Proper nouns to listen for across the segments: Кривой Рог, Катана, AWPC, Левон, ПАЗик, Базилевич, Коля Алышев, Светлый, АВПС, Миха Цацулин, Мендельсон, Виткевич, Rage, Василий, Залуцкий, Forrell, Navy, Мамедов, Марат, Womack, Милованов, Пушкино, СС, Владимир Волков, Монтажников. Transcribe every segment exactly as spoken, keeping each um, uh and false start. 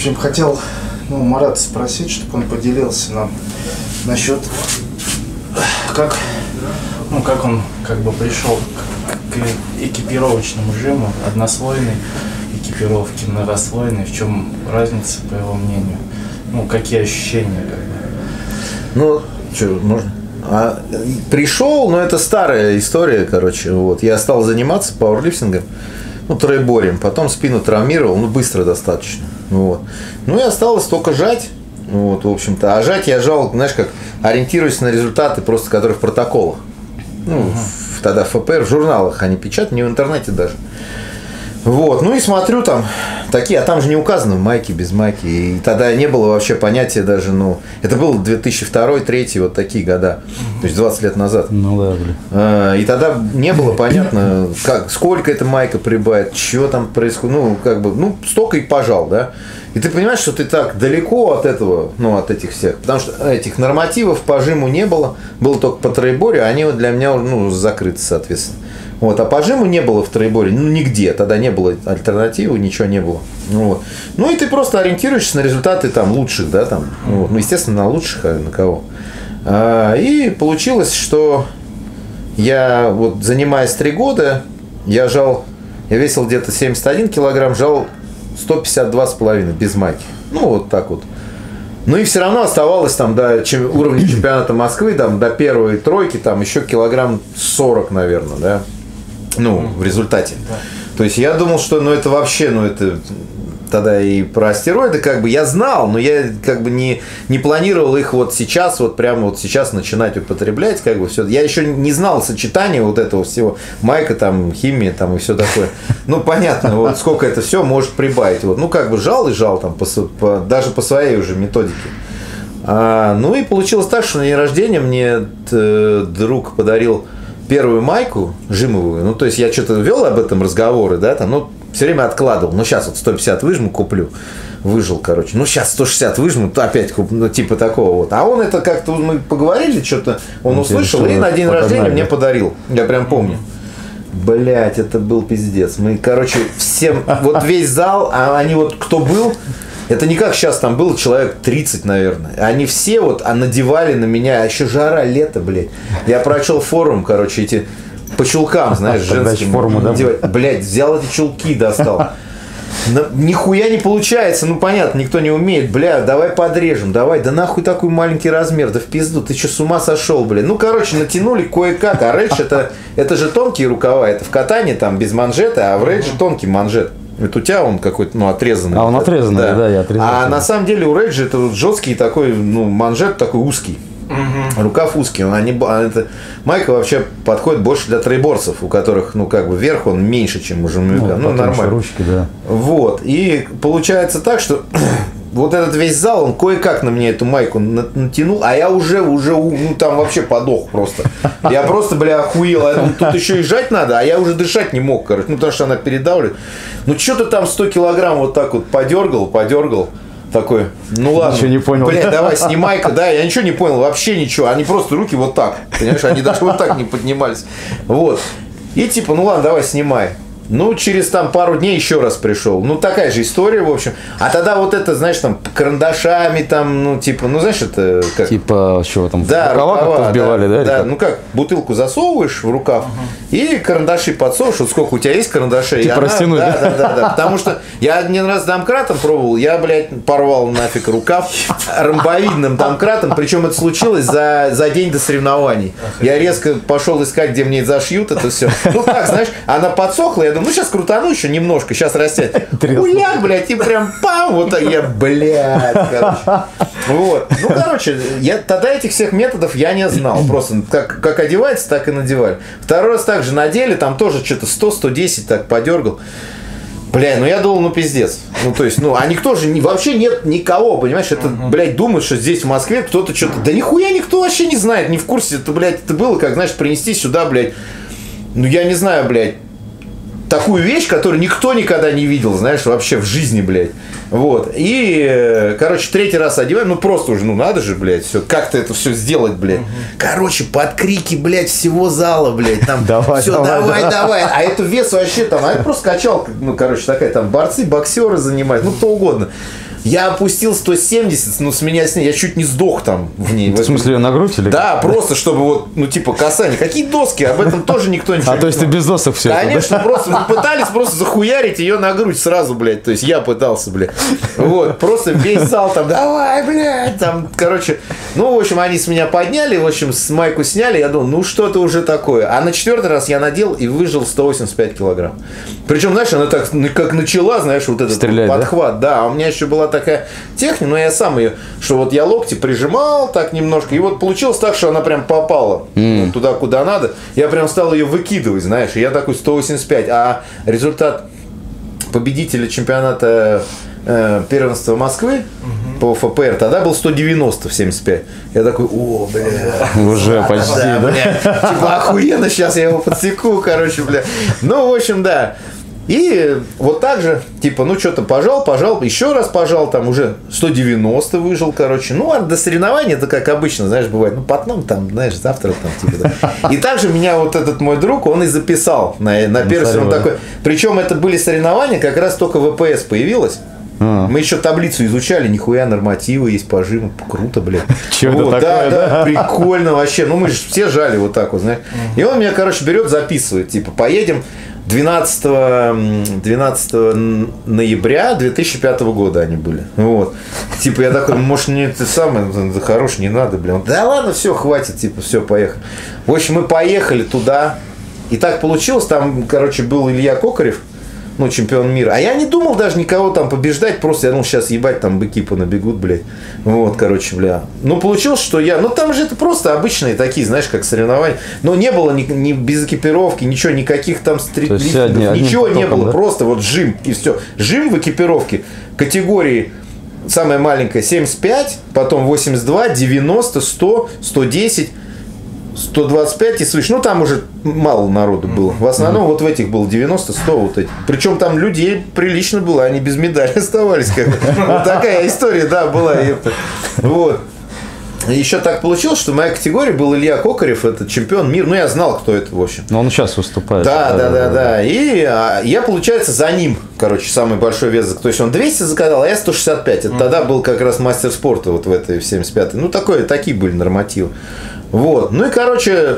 общем, хотел, ну, Марата спросить, чтобы он поделился нам насчет, как, ну, как он как бы пришел к экипировочному жиму, однослойной экипировки, многослойной, в чем разница, по его мнению? Ну, какие ощущения? Ну, что, можно? А, пришел, но это старая история, короче, вот. Я стал заниматься пауэрлифтингом, ну, троеборьем, потом спину травмировал, ну, быстро достаточно, вот. Ну, и осталось только жать, вот, в общем-то. А жать я жал, знаешь, как, ориентируясь на результаты, просто, которые в протоколах. Ну, uh-huh. в, тогда в ФПР, в журналах они печатают, не в интернете даже. Вот, ну и смотрю там, такие, а там же не указано, майки, без майки, и тогда не было вообще понятия даже, ну, это было две тысячи второй — две тысячи третий, вот такие года, то есть двадцать лет назад. Ну да, блин. А, и тогда не было понятно, как, сколько эта майка прибавит, что там происходит, ну, как бы, ну, столько и пожал, да. И ты понимаешь, что ты так далеко от этого, ну, от этих всех, потому что этих нормативов по жиму не было, было только по троеборью, они вот для меня, ну, закрыты, соответственно. Вот, а по жиму не было в троеборье, ну, нигде, тогда не было альтернативы, ничего не было. Вот. Ну, и ты просто ориентируешься на результаты там лучших, да, там, вот. Ну, естественно, на лучших, а на кого. А, и получилось, что я, вот, занимаясь три года, я жал, я весил где-то семьдесят один килограмм, жал сто пятьдесят два с половиной без майки, ну, вот так вот. Ну и все равно оставалось там до чем, уровня чемпионата Москвы, там, до первой тройки, там, еще килограмм сорок, наверное, да. Ну, в результате. Да. То есть я думал, что, ну, это вообще, ну, это тогда и про астероиды, как бы, я знал, но я, как бы, не, не планировал их вот сейчас, вот прямо вот сейчас начинать употреблять, как бы, все. Я еще не знал сочетания вот этого всего, майка, там, химия, там, и все такое. Ну, понятно, вот сколько это все может прибавить. Вот. Ну, как бы, жал и жал, там, по, по, даже по своей уже методике. А, ну, и получилось так, что на день рождения мне э, друг подарил первую майку жимовую, ну, то есть я что-то вел об этом разговоры, да, там, ну, все время откладывал, ну, сейчас вот сто пятьдесят выжму, куплю, выжил, короче, ну, сейчас сто шестьдесят выжму, то опять куплю, ну, типа такого вот, а он это как-то, мы поговорили, что-то он ну, услышал, и на день рождения мне подарил, я прям помню. Блять, это был пиздец, мы, короче, всем, вот весь зал, а они вот, кто был, это не как сейчас, там было человек тридцать, наверное. Они все вот надевали на меня, а еще жара, лето, блядь. Я прочел форум, короче, эти по чулкам, знаешь, женским. Форму, да? Блядь, взял эти чулки, достал. Нихуя не получается, ну понятно, никто не умеет. Бля, давай подрежем, давай, да нахуй такой маленький размер, да в пизду, ты что, с ума сошел, блядь. Ну, короче, натянули кое-как, а рейдж это, это же тонкие рукава, это в катане там без манжета, а в рейдже тонкий манжет. Это у тебя он какой-то, ну, отрезанный. А он отрезанный, да, да, я отрезал. А на самом деле у Rage это вот жесткий такой, ну, манжет такой узкий. Угу. Рукав узкий. Он, они, это, майка вообще подходит больше для троеборцев, у которых, ну, как бы, верх он меньше, чем у жимовика. Ну, ну нормально. Ручки, да. Вот. И получается так, что вот этот весь зал, он кое-как на меня эту майку натянул, а я уже, уже, ну, там вообще подох просто. Я просто, бля, охуел. Я думал, тут еще и жать надо, а я уже дышать не мог, короче. Ну, потому что она передавливает. Ну, что-то там сто килограмм вот так вот подергал, подергал. Такой, ну ладно, ничего не понял. Блядь, давай, снимай-ка, да, я ничего не понял, вообще ничего. Они просто руки вот так, понимаешь, они даже вот так не поднимались. Вот. И типа, ну ладно, давай, снимай. Ну, через там пару дней еще раз пришел. Ну, такая же история, в общем. А тогда вот это, знаешь, там, карандашами там, ну, типа, ну, знаешь, это как... Типа, что там, да, рукава, рукава как-то вбивали, да? Да, да, ну, как, бутылку засовываешь в рукав uh-huh. и карандаши подсовываешь, вот сколько у тебя есть карандашей. Типа растянуть, да? Да, да, да, потому что я один раз домкратом пробовал, я, блядь, порвал нафиг рукав ромбовидным домкратом, причем это случилось за, за день до соревнований. Я резко пошел искать, где мне зашьют это все. Ну, так, знаешь, она подсохла, я думаю, ну, сейчас крутану еще немножко, сейчас растянет. Хуя, блядь, и прям пам, вот так я, блядь, короче. Вот. Ну, короче, я, тогда этих всех методов я не знал. Просто как, как одевается, так и надевали. Второй раз также надели, там тоже что-то сто — сто десять так подергал. Бля, ну я думал, ну пиздец. Ну, то есть, ну, а никто же, вообще нет никого, понимаешь, это, блядь, думают, что здесь в Москве кто-то что-то, да нихуя никто вообще не знает, не в курсе, это, блядь, это было, как, знаешь, принести сюда, блядь, ну, я не знаю, блядь, такую вещь, которую никто никогда не видел, знаешь, вообще в жизни, блядь. Вот. И, короче, третий раз одеваем, ну просто уже, ну надо же, блядь, все, как-то это все сделать, блядь. Угу. Короче, под крики, блядь, всего зала, блядь, там, давай, все, давай, давай, да. давай. А это вес вообще там, а я просто качал, ну, короче, такая там, борцы, боксеры занимают, ну, кто угодно. Я опустил сто семьдесят, ну с меня с ней, я чуть не сдох там в ней. В смысле, ее на грудь или? Да, просто чтобы вот, ну типа касание. Какие доски? Об этом тоже никто ничего не знает. А то есть ты без досок все? Конечно, просто мы пытались просто захуярить ее на грудь сразу, блядь. То есть я пытался, блядь. Вот, просто весь зал там, давай, блядь, там, короче. Ну, в общем, они с меня подняли, в общем, с майку сняли, я думал, ну что-то уже такое. А на четвертый раз я надел и выжил сто восемьдесят пять килограмм. Причем, знаешь, она так, как начала, знаешь, вот этот Стрелять, подхват, да? Да, у меня еще была такая техника, но я сам ее, что вот я локти прижимал так немножко, и вот получилось так, что она прям попала mm. туда, куда надо, я прям стал ее выкидывать, знаешь, и я такой сто восемьдесят пять, а результат победителя чемпионата э, первенства Москвы по ФПР тогда был сто девяносто в семьдесят пять. Я такой, о, бля. Уже почти, да? Бля. Типа, охуенно, сейчас я его подсеку, короче, бля. Ну, в общем, да. И вот так же, типа, ну, что-то пожал, пожал, еще раз пожал, там уже сто девяносто выжил, короче. Ну, а до соревнований это как обычно, знаешь, бывает. Ну, потом там, знаешь, завтра там, типа, да. И также меня вот этот мой друг, он и записал на, на первый, он такой. Причем это были соревнования, как раз только ВПС появилась. Мы еще таблицу изучали, нихуя нормативы есть по жиму, круто, блядь. Чего вот, такое, да, да, прикольно вообще. Ну, мы же все жали вот так вот, знаешь. И он меня, короче, берет, записывает, типа, поедем двенадцатого ноября две тысячи пятого года они были. Вот. Типа, я такой, может, мне это самое, хорош, не надо, блядь. Да ладно, все, хватит, типа, все, поехали. В общем, мы поехали туда, и так получилось, там, короче, был Илья Кокарев, ну, чемпион мира. А я не думал даже никого там побеждать, просто я думал, сейчас ебать, там быки понабегут, блядь. Вот, короче, бля. Ну, получилось, что я... Ну, там же это просто обычные такие, знаешь, как соревнования. Но не было ни, ни без экипировки, ничего, никаких там стритлистов, ничего потоком, не было. Да? Просто вот жим, и все. Жим в экипировке категории самая маленькая семьдесят пять, потом восемьдесят два, девяносто, сто, сто десять, сто двадцать пять и свыше. Ну, там уже мало народу было. В основном mm-hmm. вот в этих было девяносто, сто вот эти. Причем там людей прилично было, они без медали оставались. Как вот такая история, да, была. Вот. Еще так получилось, что в моей категории был Илья Кокарев, это чемпион мира. Ну, я знал, кто это, в общем. Но он сейчас выступает. Да, да, да, да. да. да. И а, я, получается, за ним, короче, самый большой вес. То есть он двести заказал, а я сто шестьдесят пять. Это mm-hmm. тогда был как раз мастер спорта вот в этой в семьдесят пятой. Ну, такое, такие были нормативы. Вот. Ну и, короче,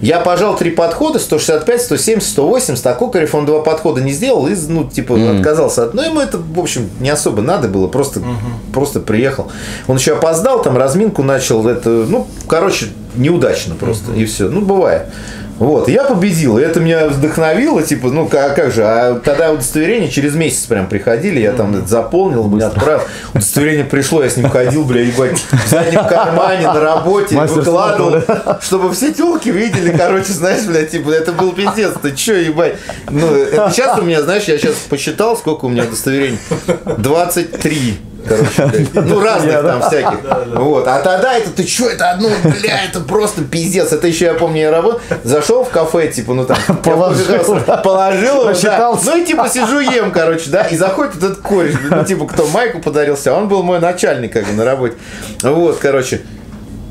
я пожал три подхода, сто шестьдесят пять, сто семьдесят, сто восемьдесят, а Кокарев он два подхода не сделал и, ну, типа, mm-hmm. отказался от... Ну, ему это, в общем, не особо надо было, просто, mm-hmm. просто приехал. Он еще опоздал, там, разминку начал, это, ну, короче, неудачно просто, mm-hmm. и все, ну, бывает. Вот, я победил, и это меня вдохновило, типа, ну, как, как же, а тогда удостоверение через месяц прям приходили, я там это заполнил, бля, отправил, удостоверение пришло, я с ним ходил, бля, ебать, в заднем кармане, на работе, выкладывал, чтобы все тёлки видели, короче, знаешь, бля, типа, это был пиздец, ты чё, ебать, ну, это сейчас у меня, знаешь, я сейчас посчитал, сколько у меня удостоверений, двадцать три. Короче, ну, разных там всяких. Вот. А тогда это, ты что, это одно, бля, это просто пиздец. Это еще, я помню, я работал, зашел в кафе, типа, ну там, положил, положил, ну и типа сижу, ем, короче, да, и заходит этот кореш, ну типа, кто майку подарился, он был мой начальник, как бы, на работе. Вот, короче,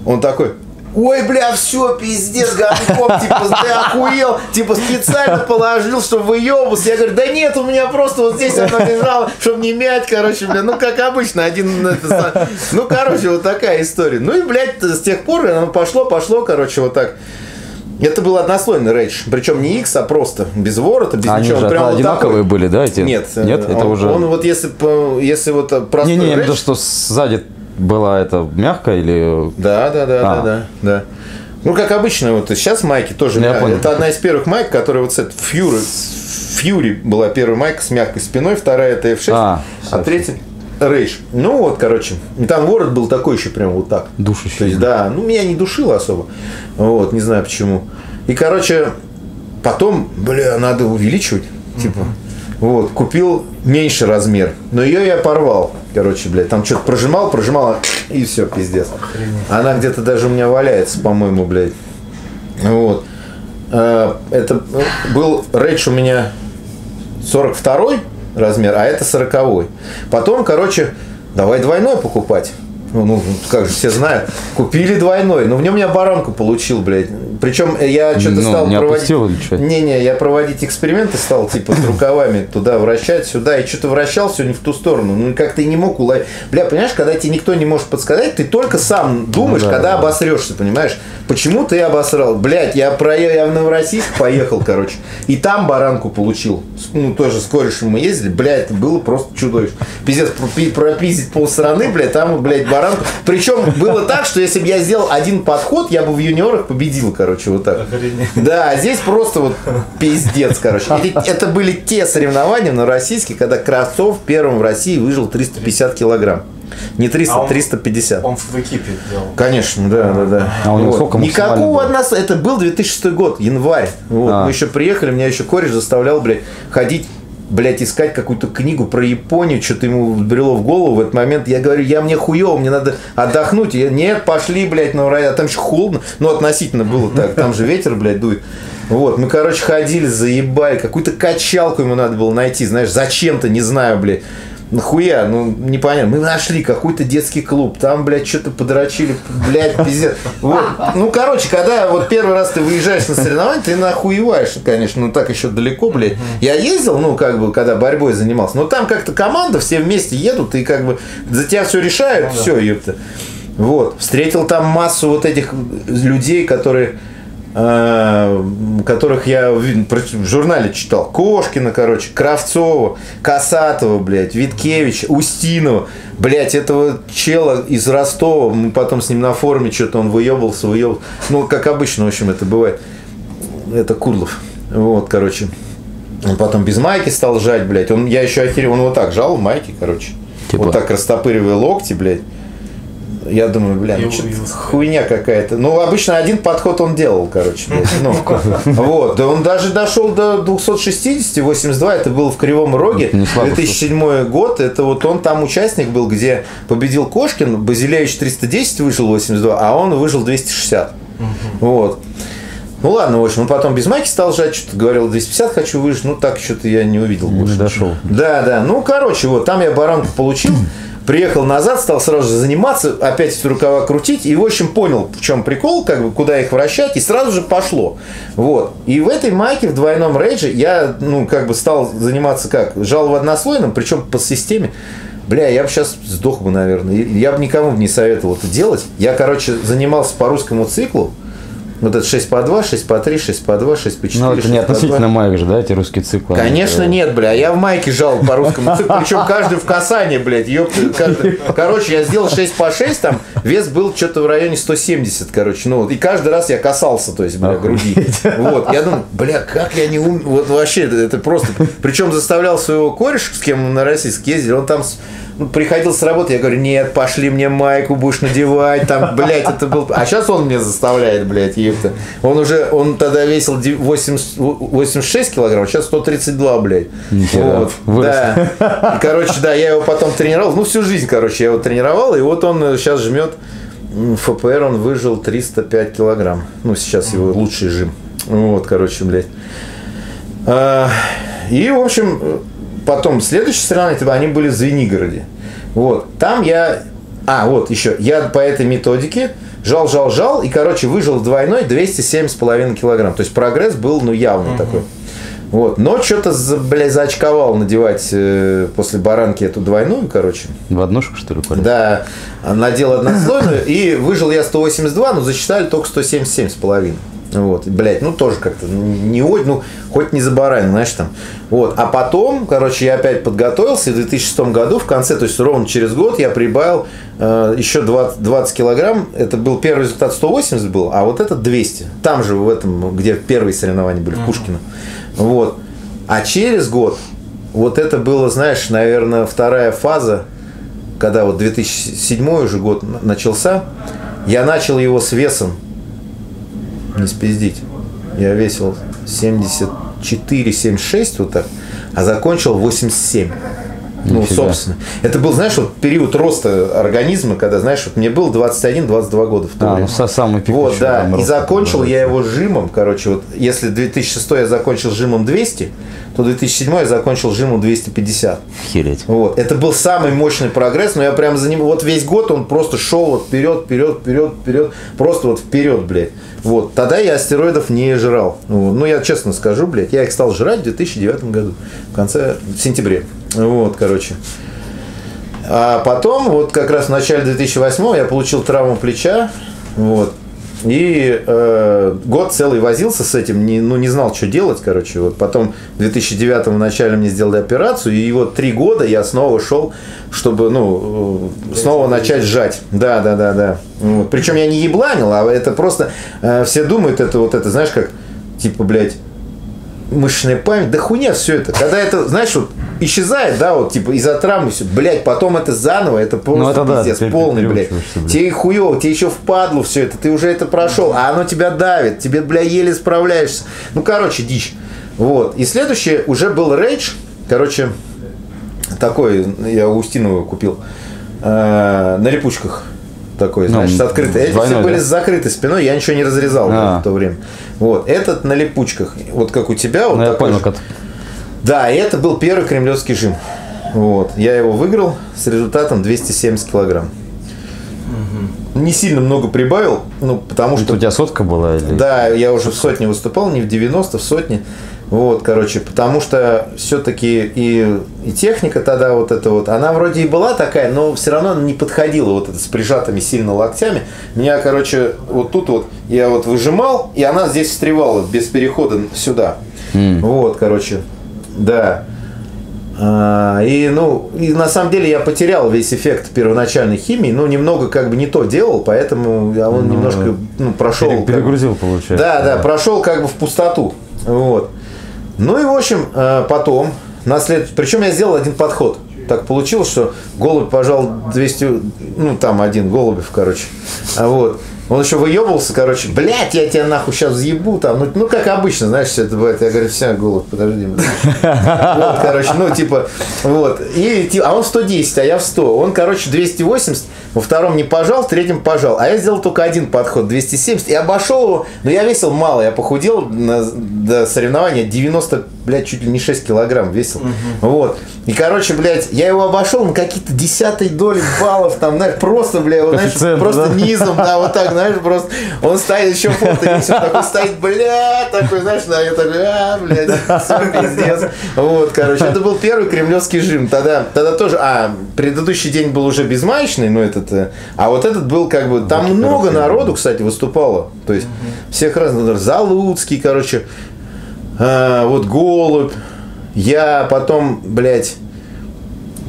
он такой... Ой, бля, все, пиздец, горбком, типа, ты охуел, типа, специально положил, чтобы выебался. Я говорю, да нет, у меня просто вот здесь она лежала, чтобы не мять, короче, бля, ну, как обычно, один, это, ну, короче, вот такая история. Ну, и, блядь, с тех пор оно пошло, пошло, короче, вот так. Это был однослойный рейдж, причем не X, а просто без ворота, без они ничего. Же прям одинаковые вот были, да, эти? Нет, нет, он, это уже... Он вот, если, если вот простой не, не, рейдж... Не, что сзади... Была это мягкая или... Да, да, да, а. да, да, да. Ну, как обычно, вот сейчас майки тоже мягкие. Это одна из первых майк, которая вот с этой Fury, Fury была первая майка с мягкой спиной, вторая это эф шесть, а, а третья Rage. Ну вот, короче, там ворот был такой еще прям вот так. Душащий. То есть, да, ну меня не душило особо, вот, не знаю почему. И, короче, потом, бля, надо увеличивать, типа... Вот, купил меньше размер, но ее я порвал, короче, блядь, там что-то прожимал, прожимал, и все, пиздец. Она где-то даже у меня валяется, по-моему, блядь. Вот. Это был рейдж у меня сорок второй размер, а это сороковой. Потом, короче, давай двойной покупать. Ну, ну, как же все знают, купили двойной, но в нем я баранку получил, блядь. Причем я что-то ну, стал не проводить... Не-не, я проводить эксперименты стал, типа, с рукавами туда вращать, сюда. И что-то вращался не в ту сторону. Ну, как ты не мог уловить. Бля, понимаешь, когда тебе никто не может подсказать, ты только сам думаешь, ну, да, когда да. обосрешься, понимаешь? Почему ты обосрал? Блядь, я, про... я в Новороссийск поехал, короче. И там баранку получил. Ну, тоже с корешем мы ездили. Блядь, это было просто чудовище. Пиздец, пропиздить полстраны, блядь, там, блядь, баранку. Причем было так, что если бы я сделал один подход, я бы в юниорах победил, короче, вот так. Охренеть. Да, здесь просто вот пиздец, короче. Это были те соревнования на российские, когда Красов первым в России выжил триста пятьдесят килограмм. Не триста, а он, триста пятьдесят. Он в экипе делал. Конечно, да, да, да. А у него вот. сколько Никакого от нас... Это был две тысячи шестой год, январь. Вот. А. Мы еще приехали, меня еще кореш заставлял, блядь, ходить... Блять, искать какую-то книгу про Японию, что-то ему брело в голову в этот момент. Я говорю, я мне хуёво, мне надо отдохнуть. Я, нет, пошли, блядь, на рай, а там еще холодно. Ну, относительно было так, там же ветер, блядь, дует. Вот, мы, короче, ходили, заебали. Какую-то качалку ему надо было найти, знаешь, зачем-то, не знаю, блядь. Нахуя, ну, непонятно. Мы нашли какой-то детский клуб, там, блядь, что-то подрочили, блядь, пиздец. Вот. Ну, короче, когда вот первый раз ты выезжаешь на соревнования, ты нахуеваешь, конечно, ну, так еще далеко, блядь. Я ездил, ну, как бы, когда борьбой занимался, но там как-то команда, все вместе едут, и как бы за тебя все решают, ну, все, да. Ёпта. Вот, встретил там массу вот этих людей, которые... которых я в журнале читал. Кошкина, короче, Кравцова, Касатова, блядь, Виткевич, Устинова, блядь, этого чела из Ростова, мы потом с ним на форуме что-то он выебался, выебался. Ну, как обычно, в общем, это бывает. Это Курлов. Вот, короче. Он потом без майки стал жать, блядь. Он, я еще охерел, он вот так жал в майке, короче. Типа. Вот так растопыривая локти, блядь. Я думаю, бля, ну, хуйня какая-то. Ну, обычно один подход он делал, короче. Ну, вот. Да он даже дошел до двухсот шестидесяти, восемьдесят два. Это было в Кривом Роге. две тысячи седьмой год. Это вот он там участник был, где победил Кошкин. Базилевич триста десять вышел восемьдесят два, а он выжил двести шестьдесят. Угу. Вот. Ну ладно, в общем, он потом без майки стал жать, что-то говорил, двести пятьдесят хочу выжить. Ну так что-то я не увидел. Не больше. Дошел. Да, да. Ну, короче, вот там я баранку получил. Приехал назад, стал сразу же заниматься, опять эти рукава крутить. И, в общем, понял, в чем прикол, как бы, куда их вращать. И сразу же пошло. Вот. И в этой майке, в двойном рейдже, я, ну, как бы стал заниматься как? Жал в однослойном, причем по системе. Бля, я бы сейчас сдох бы, наверное. Я бы никому не советовал это делать. Я, короче, занимался по русскому циклу. Вот это шесть по два, шесть по три, шесть по два, шесть по четыре. Ну, это не относительно майк же, да, эти русские циклы? Конечно, они... нет, бля. Я в майке жал по русскому циклу. Причем каждый в касание, блядь. Ёпты, каждый... Короче, я сделал шесть по шесть, там вес был что-то в районе сто семьдесят, короче. Ну, вот. И каждый раз я касался, то есть, бля, а груди. Вот. Я думаю, бля, как я не умер. Вот вообще, это просто... Причем заставлял своего кореша, с кем он на Российск ездил, он там... Ну, приходил с работы, я говорю, нет, пошли мне майку, будешь надевать, там, блядь, это был... А сейчас он меня заставляет, блядь, епта. Он уже, он тогда весил восемьдесят шесть килограмм, сейчас сто тридцать два, блядь. Вот, да. И, короче, да, я его потом тренировал, ну, всю жизнь, короче, я его тренировал, и вот он сейчас жмет, ФПР он выжил триста пять килограмм, ну, сейчас его лучший жим. Вот, короче, блядь. И, в общем... Потом, следующая сторона, они были в Звенигороде. Вот. Там я... А, вот еще. Я по этой методике жал, жал, жал. И, короче, выжил двойной двести семь с половиной килограмм. То есть прогресс был, ну, явно mm-hmm. такой. Вот. Но что-то, бля, заочковал надевать э, после баранки эту двойную, короче. В однушку, что ли, полез? Да. Надел однослойную. И выжил я сто восемьдесят два, но засчитали только сто семьдесят семь с половиной. Вот, блять, ну тоже как-то не очень, ну хоть не за баранину, знаешь там. Вот, а потом, короче, я опять подготовился, и в две тысячи шестом году, в конце, то есть ровно через год, я прибавил э, еще двадцать килограмм, это был первый результат сто восемьдесят был, а вот это двести, там же в этом, где первые соревнования были, в Пушкино. Вот, а через год, вот это было, знаешь, наверное, вторая фаза, когда вот две тысячи седьмой уже год начался, я начал его с весом. Не спиздить. Я весил семьдесят четыре, семьдесят шесть вот так, а закончил восемьдесят семь. Ну, нифига. Собственно. Это был, знаешь, вот период роста организма, когда, знаешь, вот мне было двадцать один — двадцать два года в то а, время. Ну, самый пик. Вот, да. И закончил я его жимом, короче, вот если две тысячи шестой я закончил жимом двести, то две тысячи седьмой я закончил жимом двести пятьдесят. Хереть. Вот. Это был самый мощный прогресс, но я прям за ним, вот весь год он просто шел вот вперед, вперед, вперед, вперед, просто вот вперед, блядь. Вот. Тогда я астероидов не жрал. Вот. Ну, я честно скажу, блядь, я их стал жрать в две тысячи девятом году, в конце, в сентябре. Вот, короче. А потом, вот как раз в начале две тысячи восьмого я получил травму плеча, вот. И э, год целый возился с этим, не, ну не знал, что делать, короче. Вот потом в две тысячи девятом в начале мне сделали операцию, и вот три года я снова шел, чтобы, ну, э, снова начать жать. Да, да, да, да. Вот. Причем я не ебланил, а это просто э, все думают, это вот это, знаешь, как, типа, блядь, мышечная память, да хуйня все это. Когда это, знаешь, вот исчезает, да, вот типа из-за травмы все, блядь, потом это заново, это просто ну, это пиздец, да, полный, блядь. блядь. Тебе хуёво, тебе еще впадло все это, ты уже это прошел, а оно тебя давит, тебе, бля, еле справляешься. Ну, короче, дичь. Вот. И следующее уже был Rage, короче, такой, я у Устинова купил, э, на репучках. Такой, значит, ну, открытый. Эти все были с закрытой спиной, я ничего не разрезал а. в то время. Вот. Этот на липучках. Вот как у тебя. Вот ну, я понял, как... Да, и это был первый кремлевский жим. Вот. Я его выиграл с результатом двести семьдесят килограмм. Угу. Не сильно много прибавил, ну, потому что... У тебя сотка была? Или... Да, я уже в сотне выступал, не в девяносто, в сотне. Вот, короче, потому что все-таки и, и техника тогда вот эта вот, она вроде и была такая, но все равно она не подходила вот это с прижатыми сильно локтями. Меня, короче, вот тут вот, я вот выжимал, и она здесь встревала без перехода сюда. Mm. Вот, короче, да. А, и, ну, и на самом деле я потерял весь эффект первоначальной химии, ну, немного как бы не то делал, поэтому он ну, немножко ну, прошел. Перегрузил, как бы, получается. Да, да, да, прошел как бы в пустоту. Вот. Ну и, в общем, потом, на след... причем я сделал один подход. Так получилось, что Голубь пожал двести, ну там один Голубев, короче. Вот. Он еще выебывался, короче, блядь, я тебя нахуй сейчас заебу там. Ну, ну как обычно, знаешь, все это бывает. Я говорю, все, Голубь, подожди. Вот, короче, ну типа, вот. И, а он в сто десять, а я в сто. Он, короче, двести восемьдесят, во втором не пожал, в третьем пожал. А я сделал только один подход, двести семьдесят, и обошел его. Но я весил мало, я похудел на, до соревнования девяносто, блядь, чуть ли не шесть килограмм весил. Угу. Вот. И, короче, блядь, я его обошел на какие-то десятые доли баллов, там, знаешь, просто, блядь, вот, знаешь, просто да? низом, да, вот так. Знаешь, просто он стоит, еще фото, и все, такой стоит, бля, такой, знаешь, да, я такой, а, блядь, все, пиздец. Вот, короче, это был первый кремлевский жим. Тогда, тогда тоже, а, предыдущий день был уже безмаечный, ну, этот, а вот этот был, как бы, там вот много народу, кстати, выступало, то есть, угу. всех разных, Залуцкий, короче, а, вот Голубь, я потом, блядь,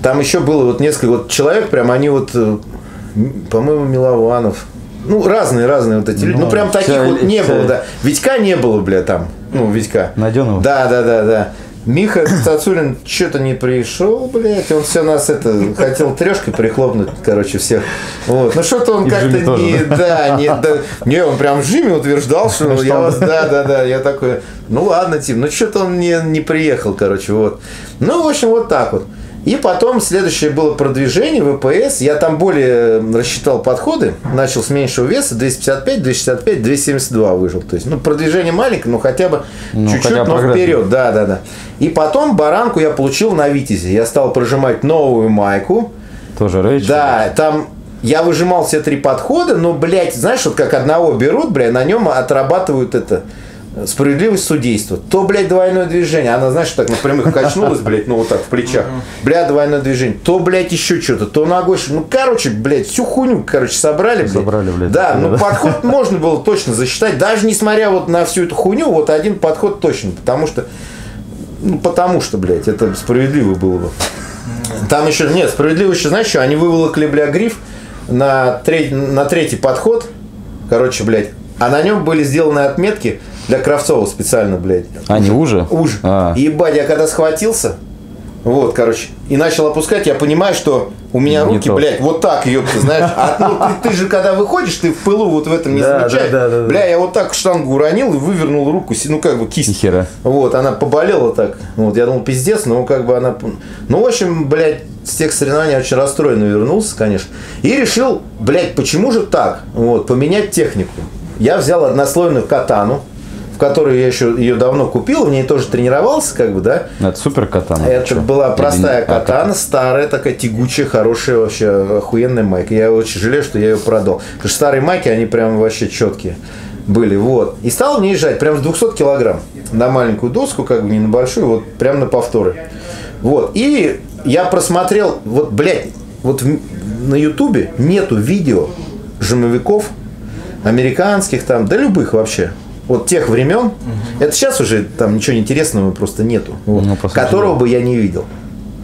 там еще было вот несколько вот человек, прям они вот, по-моему, Милованов, ну, разные-разные вот эти ну, люди. Ну, прям таких вот не было, да. Витька не было, бля, там. Ну, Витька. Найденного. Да, да, да, да. Миха Цацулин что-то не пришел, блядь. Он все нас это хотел трешкой прихлопнуть, короче, всех. Вот. Ну, что-то он как-то не... Да, не, да. Не, он прям в жиме утверждал, что я вас... Да, да, да. Я такой, ну, ладно, Тим. Ну, что-то он не, не приехал, короче, вот. Ну, в общем, вот так вот. И потом следующее было продвижение, ВПС. Я там более рассчитал подходы. Начал с меньшего веса, двести пятьдесят пять, двести шестьдесят пять, двести семьдесят два выжил. То есть, ну, продвижение маленькое, но хотя бы чуть-чуть, но вперед. Да, да, да. И потом баранку я получил на Витязе. Я стал прожимать новую майку. Тоже Rage. Да, там... Я выжимал все три подхода, но, блядь, знаешь, вот как одного берут, блядь, на нем отрабатывают это... Справедливость судейства. То, блядь, двойное движение. Она, знаешь, так напрямую качнулась, блядь, ну вот так в плечах. Блядь, двойное движение. То, блядь, еще что-то. То ногой. Ну, короче, блядь, всю хуйню, короче, собрали, блядь. Собрали, блядь. Да, да, ну, подход можно было точно засчитать. Даже несмотря вот на всю эту хуйню, вот один подход точно. Потому что, ну, потому что, блядь, это справедливо было бы. Там еще, нет, справедливо еще, знаешь, что? Они выволокли, бля, гриф на, треть, на третий подход. Короче, блядь. А на нем были сделаны отметки для Кравцова специально, блядь. А, не уже? Уже. А. Ебать, я когда схватился, вот, короче, и начал опускать, я понимаю, что у меня не руки, не блядь, вот так, ёпта, знаешь. А ты, ты же, когда выходишь, ты в пылу вот в этом не да, замечаешь. Да, да, да, бля, да. Я вот так штангу уронил и вывернул руку, ну, как бы, кисть. Нихера. Вот, она поболела так. Вот, я думал, пиздец, но как бы она... Ну, в общем, блядь, с тех соревнований очень расстроенно вернулся, конечно. И решил, блядь, почему же так? Вот, поменять технику. Я взял однослойную катану, в которой я еще ее давно купил, в ней тоже тренировался, как бы, да. Это супер катана. Это что? Была простая не... катана, а, старая, такая тягучая, хорошая, вообще охуенная майка. Я очень жалею, что я ее продал. Потому что старые майки, они прям вообще четкие были. Вот. И стал в ней жать прям с двухсот килограмм на маленькую доску, как бы не на большую, вот прям на повторы. Вот. И я просмотрел, вот, блядь, вот в, на Ютубе нету видео жимовиков американских там, да любых вообще. Вот тех времен, угу. Это сейчас уже там ничего интересного просто нету, вот, ну, которого бы я не видел.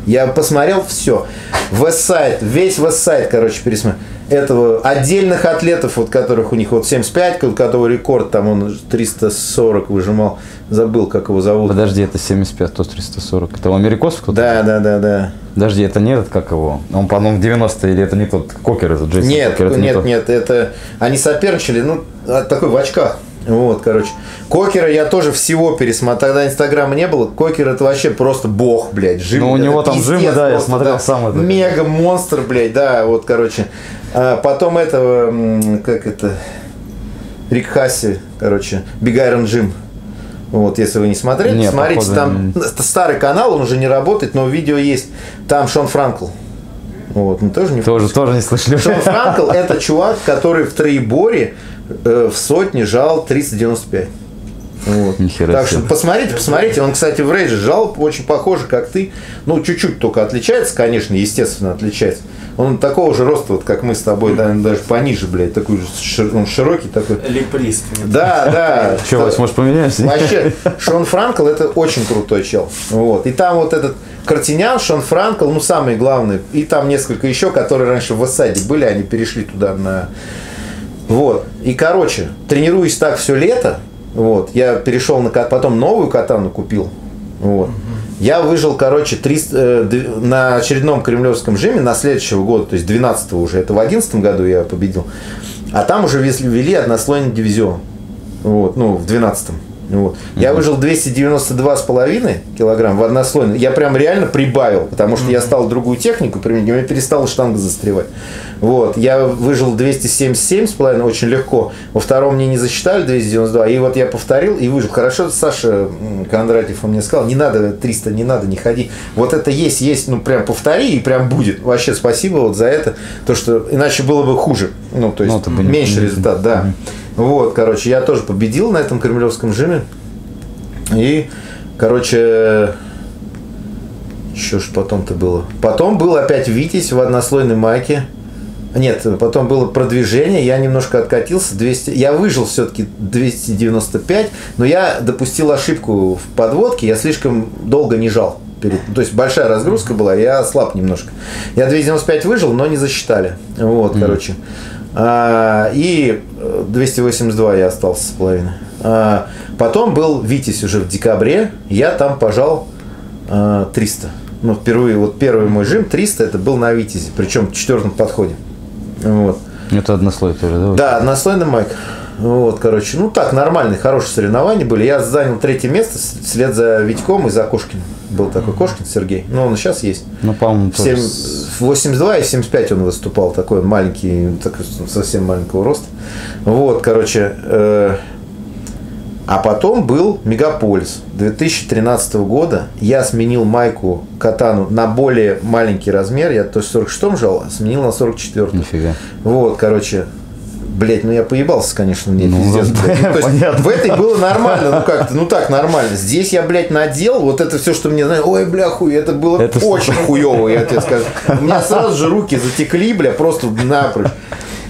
Я посмотрел все. Вестсайд, весь Вестсайд, короче, пересмотрел. Этого отдельных атлетов, вот которых у них вот семьдесят пять, у которого рекорд, там он триста сорок выжимал, забыл, как его зовут. Подожди, это семьдесят пять, то триста сорок. Это у американцев кто-то? Да, да, да, да. Подожди, это не этот, как его? Он, по-моему, девяносто, или это не тот Кокер, этот Джейсон? Нет, Кокер, это нет, не тот. Нет, это они соперничали, ну, такой в очках. Вот, короче. Кокера я тоже всего пересмотрел. Тогда инстаграма не было. Кокер это вообще просто бог, блядь. Жим. Ну, у него там жим, да, я смотрел сам это. Мега-монстр, блядь, да, вот, короче. А потом этого, как это, Рик Хасси, короче, Big Iron Gym. Вот, если вы не смотрели, не, смотрите, походу, там не... старый канал, он уже не работает, но видео есть. Там Шон Франкл. Вот, мы тоже не тоже, тоже не слышали. Шон Франкл это чувак, который в троеборе э, в сотне жал триста девяносто пять. Вот. Так что посмотрите, посмотрите. Он, кстати, в Rage жал очень похоже, как ты. Ну, чуть-чуть только отличается, конечно, естественно, отличается. Он такого же роста, вот как мы с тобой, да, даже пониже, блядь, такой же, он широкий такой. Леприст. Да, да. Че, Вась, может, поменяешься? Вообще, Шон Франкл это очень крутой чел. Вот. И там вот этот Картинян, Шон Франкл, ну, самый главный. И там несколько еще, которые раньше в Вестсайде были, они перешли туда на... Вот. И, короче, тренируюсь так все лето. Вот. Я перешел на... Потом новую катану купил. Вот. Я выжил, короче, триста, э, на очередном кремлевском жиме на следующего года, то есть двенадцатого уже, это в одиннадцатом году я победил, а там уже ввели однослойный дивизион, вот, ну, в двенадцатом. Вот. Я выжил двести девяносто два с половиной килограмма в однослойный, я прям реально прибавил, потому что я стал другую технику применять, у меня перестала штанга застревать. Вот. Я выжил двести семьдесят семь с половиной, очень легко, во втором мне не засчитали двести девяносто два, и вот я повторил и выжил. Хорошо, Саша Кондратьев, он мне сказал, не надо триста, не надо, не ходи, вот это есть, есть, ну прям повтори и прям будет. Вообще спасибо вот за это, то что иначе было бы хуже, ну то есть ну, меньше не результат, не да. Вот, короче, я тоже победил на этом кремлевском жиме. И, короче, что ж потом-то было? Потом был опять Витязь в однослойной майке. Нет, потом было продвижение, я немножко откатился. двести, я выжил все-таки двести девяносто пять, но я допустил ошибку в подводке, я слишком долго не жал. Перед, то есть большая разгрузка была, я слаб немножко. Я двести девяносто пять выжил, но не засчитали. Вот, mm-hmm. короче. А, и двести восемьдесят два я остался с половиной. А, потом был Витязь уже в декабре, я там пожал а, триста. Ну, впервые, вот первый мой жим триста, это был на Витязе, причем в четвертом подходе. Вот. Это однослойный тоже, да? Да, однослойный майк. Вот, короче, ну так, нормальные, хорошие соревнования были. Я занял третье место вслед за Витьком и за Кошкиным. Был такой Кошкин Сергей, но он сейчас есть. Ну, по-моему, тоже... В восемьдесят два и семьдесят пять он выступал, такой маленький, такой, совсем маленького роста. Вот, короче. Э... А потом был Мегаполис две тысячи тринадцатого года. Я сменил майку катану на более маленький размер. Я то есть в сорок шестом жал, а сменил на сорок четвёртом. Нифига. Вот, короче. Блять, ну я поебался, конечно, мне ну, пиздец, блядь. Ну, то есть, в этой было нормально, ну как-то, ну так нормально. Здесь я, блядь, надел, вот это все, что мне, ой, бля, хуй, это было это очень что? Хуево, я тебе скажу. У меня сразу же руки затекли, бля, просто напрочь.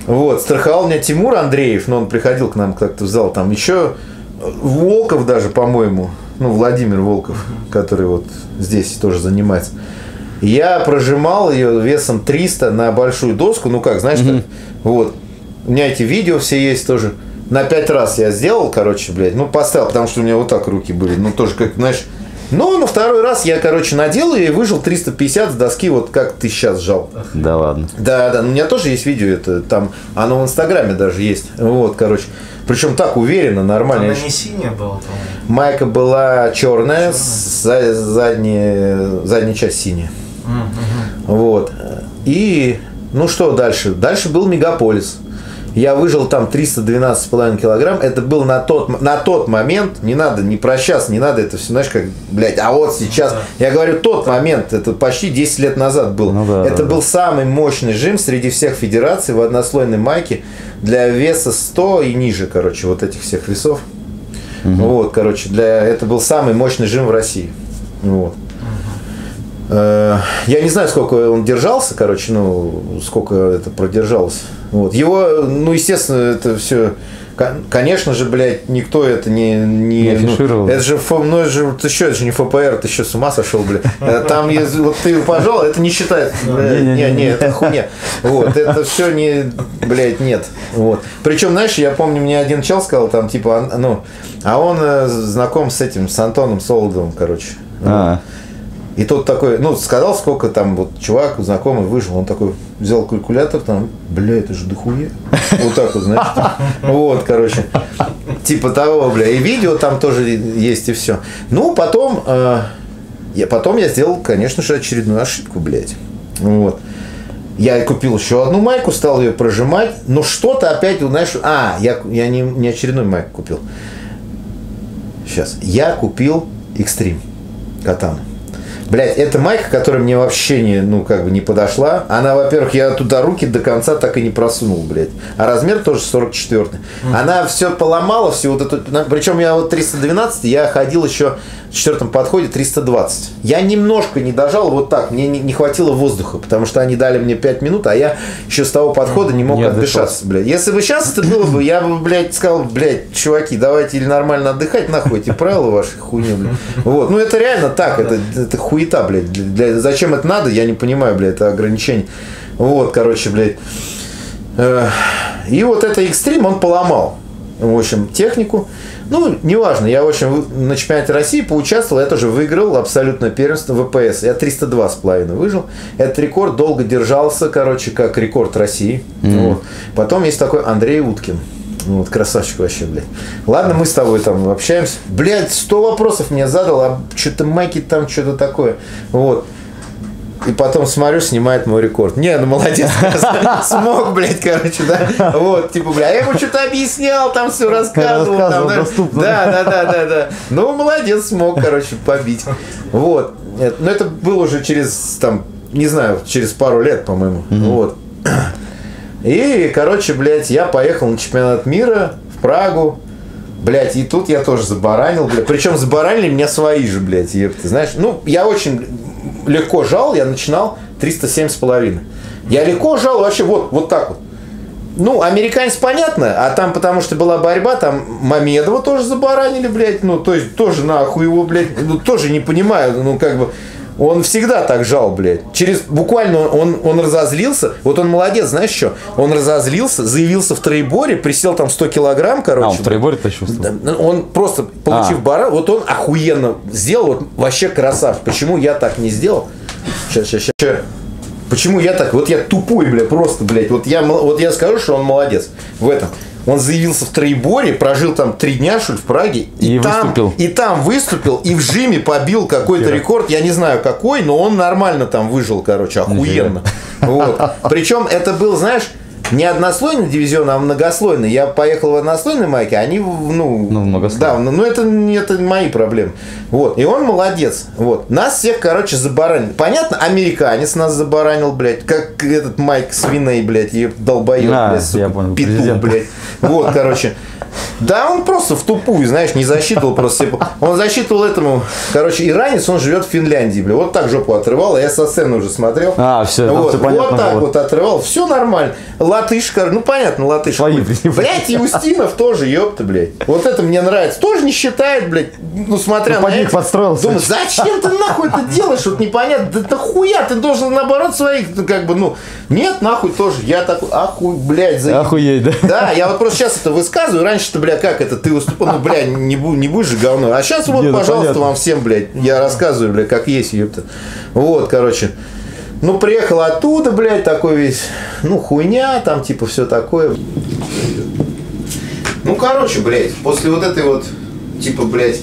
Вот, страховал меня Тимур Андреев, но он приходил к нам как-то в зал, там еще Волков даже, по-моему, ну Владимир Волков, который вот здесь тоже занимается. Я прожимал ее весом триста на большую доску, ну как, знаешь, mm-hmm. так, вот. У меня эти видео все есть тоже. На пять раз я сделал, короче, блядь. Ну, поставил, потому что у меня вот так руки были. Ну, тоже как, знаешь... Ну, на второй раз я, короче, надел и выжил триста пятьдесят с доски, вот как ты сейчас сжал. Да ладно. Да, да. У меня тоже есть видео, это там, оно в Инстаграме даже есть. Вот, короче. Причем так уверенно, нормально. Она не синяя была, по-моему. Майка была черная, черная. Задняя, задняя часть синяя. Mm-hmm. Вот. И, ну что дальше? Дальше был Мегаполис. Я выжил там триста двенадцать с половиной килограмм. Это был на тот, на тот момент. Не надо, не про сейчас, не надо. Это все, знаешь, как, блядь, а вот сейчас. Ну, да. Я говорю, тот момент, это почти десять лет назад был. Ну, да, это да, был да. самый мощный жим среди всех федераций в однослойной майке для веса сто и ниже, короче, вот этих всех весов. Угу. Вот, короче, для, это был самый мощный жим в России. Вот. Я не знаю, сколько он держался, короче, ну, сколько это продержалось. Вот. Его, ну, естественно, это все, конечно же, блядь, никто это не... не, не афишировал. Ну, это же, ну, это же, ты что, это же не ФПР, ты что, с ума сошел, блядь? Там, вот ты, пожалуй, это не считается, не-не-не, это хуйня. Вот, это все не, блядь, нет. Вот. Причем, знаешь, я помню, мне один чел сказал, там, типа, ну, а он знаком с этим, с Антоном Солодовым, короче. И тот такой, ну, сказал, сколько там вот чувак знакомый выжил, он такой взял калькулятор, там, бля, это же дохуя. Вот так вот, знаешь, вот, короче, типа того, бля, и видео там тоже есть, и все. Ну, потом, я, потом я сделал, конечно же, очередную ошибку, блядь, вот. Я купил еще одну майку, стал ее прожимать, но что-то опять, знаешь, а, я, я не, не очередную майку купил. Сейчас, я купил Extreme Катана. Блять, это майка, которая мне вообще не, ну, как бы не подошла. Она, во-первых, я туда руки до конца так и не просунул, блядь. А размер тоже сорок четвёртый. Она все поломала, все вот это. Причем я вот триста двенадцать, я ходил еще в четвертом подходе триста двадцать. Я немножко не дожал, вот так, мне не, не хватило воздуха, потому что они дали мне пять минут, а я еще с того подхода не мог не отдышаться, блядь. Если бы сейчас это было бы, я бы, блядь, сказал, блядь, чуваки, давайте или нормально отдыхать, нахуй эти правила ваши хуйни, блядь. Вот, ну это реально так, это, это хуйня. Хуета, блядь, для, зачем это надо, я не понимаю, блядь, это ограничение. Вот, короче, блядь. И вот это Extreme он поломал, в общем, технику. Ну, неважно, я, в общем, на чемпионате России поучаствовал, я тоже выиграл абсолютное первенство ВПС. Я триста два с половиной выжил. Этот рекорд долго держался, короче, как рекорд России. Mm-hmm. Вот. Потом есть такой Андрей Уткин. Вот, красавчик вообще, блядь. Ладно, мы с тобой там общаемся. Блядь, сто вопросов мне задал, а что-то майки там, что-то такое. Вот. И потом смотрю, снимает мой рекорд. Не, ну молодец, смог, блядь, короче, да. Вот, типа, бля, я ему что-то объяснял, там все рассказывал. Там, да, да, да, да, да. Ну, молодец, смог, короче, побить. Вот. Но это было уже через, там, не знаю, через пару лет, по-моему. Mm-hmm. Вот. И, короче, блядь, я поехал на чемпионат мира в Прагу, блядь, и тут я тоже забаранил, блядь, причем забаранили меня свои же, блядь, еб, ты знаешь, ну, я очень легко жал, я начинал триста семь с половиной, я легко жал вообще вот, вот так вот, ну, американец понятно, а там, потому что была борьба, там Мамедова тоже забаранили, блядь, ну, то есть, тоже нахуй его, блядь, ну, тоже не понимаю, ну, как бы... Он всегда так жал, блядь. Через, буквально он, он разозлился. Вот он молодец, знаешь что? Он разозлился, заявился в троеборе, присел там сто килограмм, короче. А, он в троеборе-то чувствовал. Он просто, получив а. бара, вот он охуенно сделал, вот вообще красав. Почему я так не сделал? Сейчас, сейчас, сейчас. Почему я так? Вот я тупой, блядь, просто, блядь. Вот я, вот я скажу, что он молодец в этом. Он заявился в троеборе, прожил там три дня, что ли, в Праге, и, и, там, выступил. и там выступил, и в жиме побил какой-то рекорд, я не знаю какой, но он нормально там выжил, короче, охуенно. Вот. Причем это был, знаешь, не однослойный дивизион, а многослойный. Я поехал в однослойной майке, они, ну, ну да, ну это, это мои проблемы. Вот. И он молодец. Вот. Нас всех, короче, забаранили. Понятно, американец нас забаранил, блядь, как этот Майк Свиней, блядь, и долбоёб, да, блядь, сука, я понял, петух, президент. Блядь. Вот, короче. Да, он просто в тупую, знаешь, не засчитывал просто. Он засчитывал этому, короче, иранец, он живет в Финляндии, бля. Вот так жопу отрывал, я со сцены уже смотрел. А, все, вот, все понятно. Вот так было. Вот отрывал, все нормально. Латыш, короче, ну понятно, латыш. Блять, и Устинов тоже, ёпта, блядь. Вот это мне нравится. Тоже не считает, блядь, ну смотря ну, на них подстроился. Думаю, зачем ты нахуй это делаешь? Вот непонятно, да это хуя, ты должен наоборот своих, как бы, ну, нет, нахуй тоже. Я такой, ахуй, блядь, за... Охуеть, да? Да, я вот просто сейчас это высказываю, раньше что, бля, как это, ты выступал, ну, бля, не, не будешь же говно. А сейчас вот, нет, пожалуйста, понятно. Вам всем, блядь, я рассказываю, бля, как есть, ёпта. Вот, короче. Ну, приехал оттуда, блядь, такой весь, ну, хуйня, там, типа, все такое. Ну, короче, блядь, после вот этой вот, типа, блядь,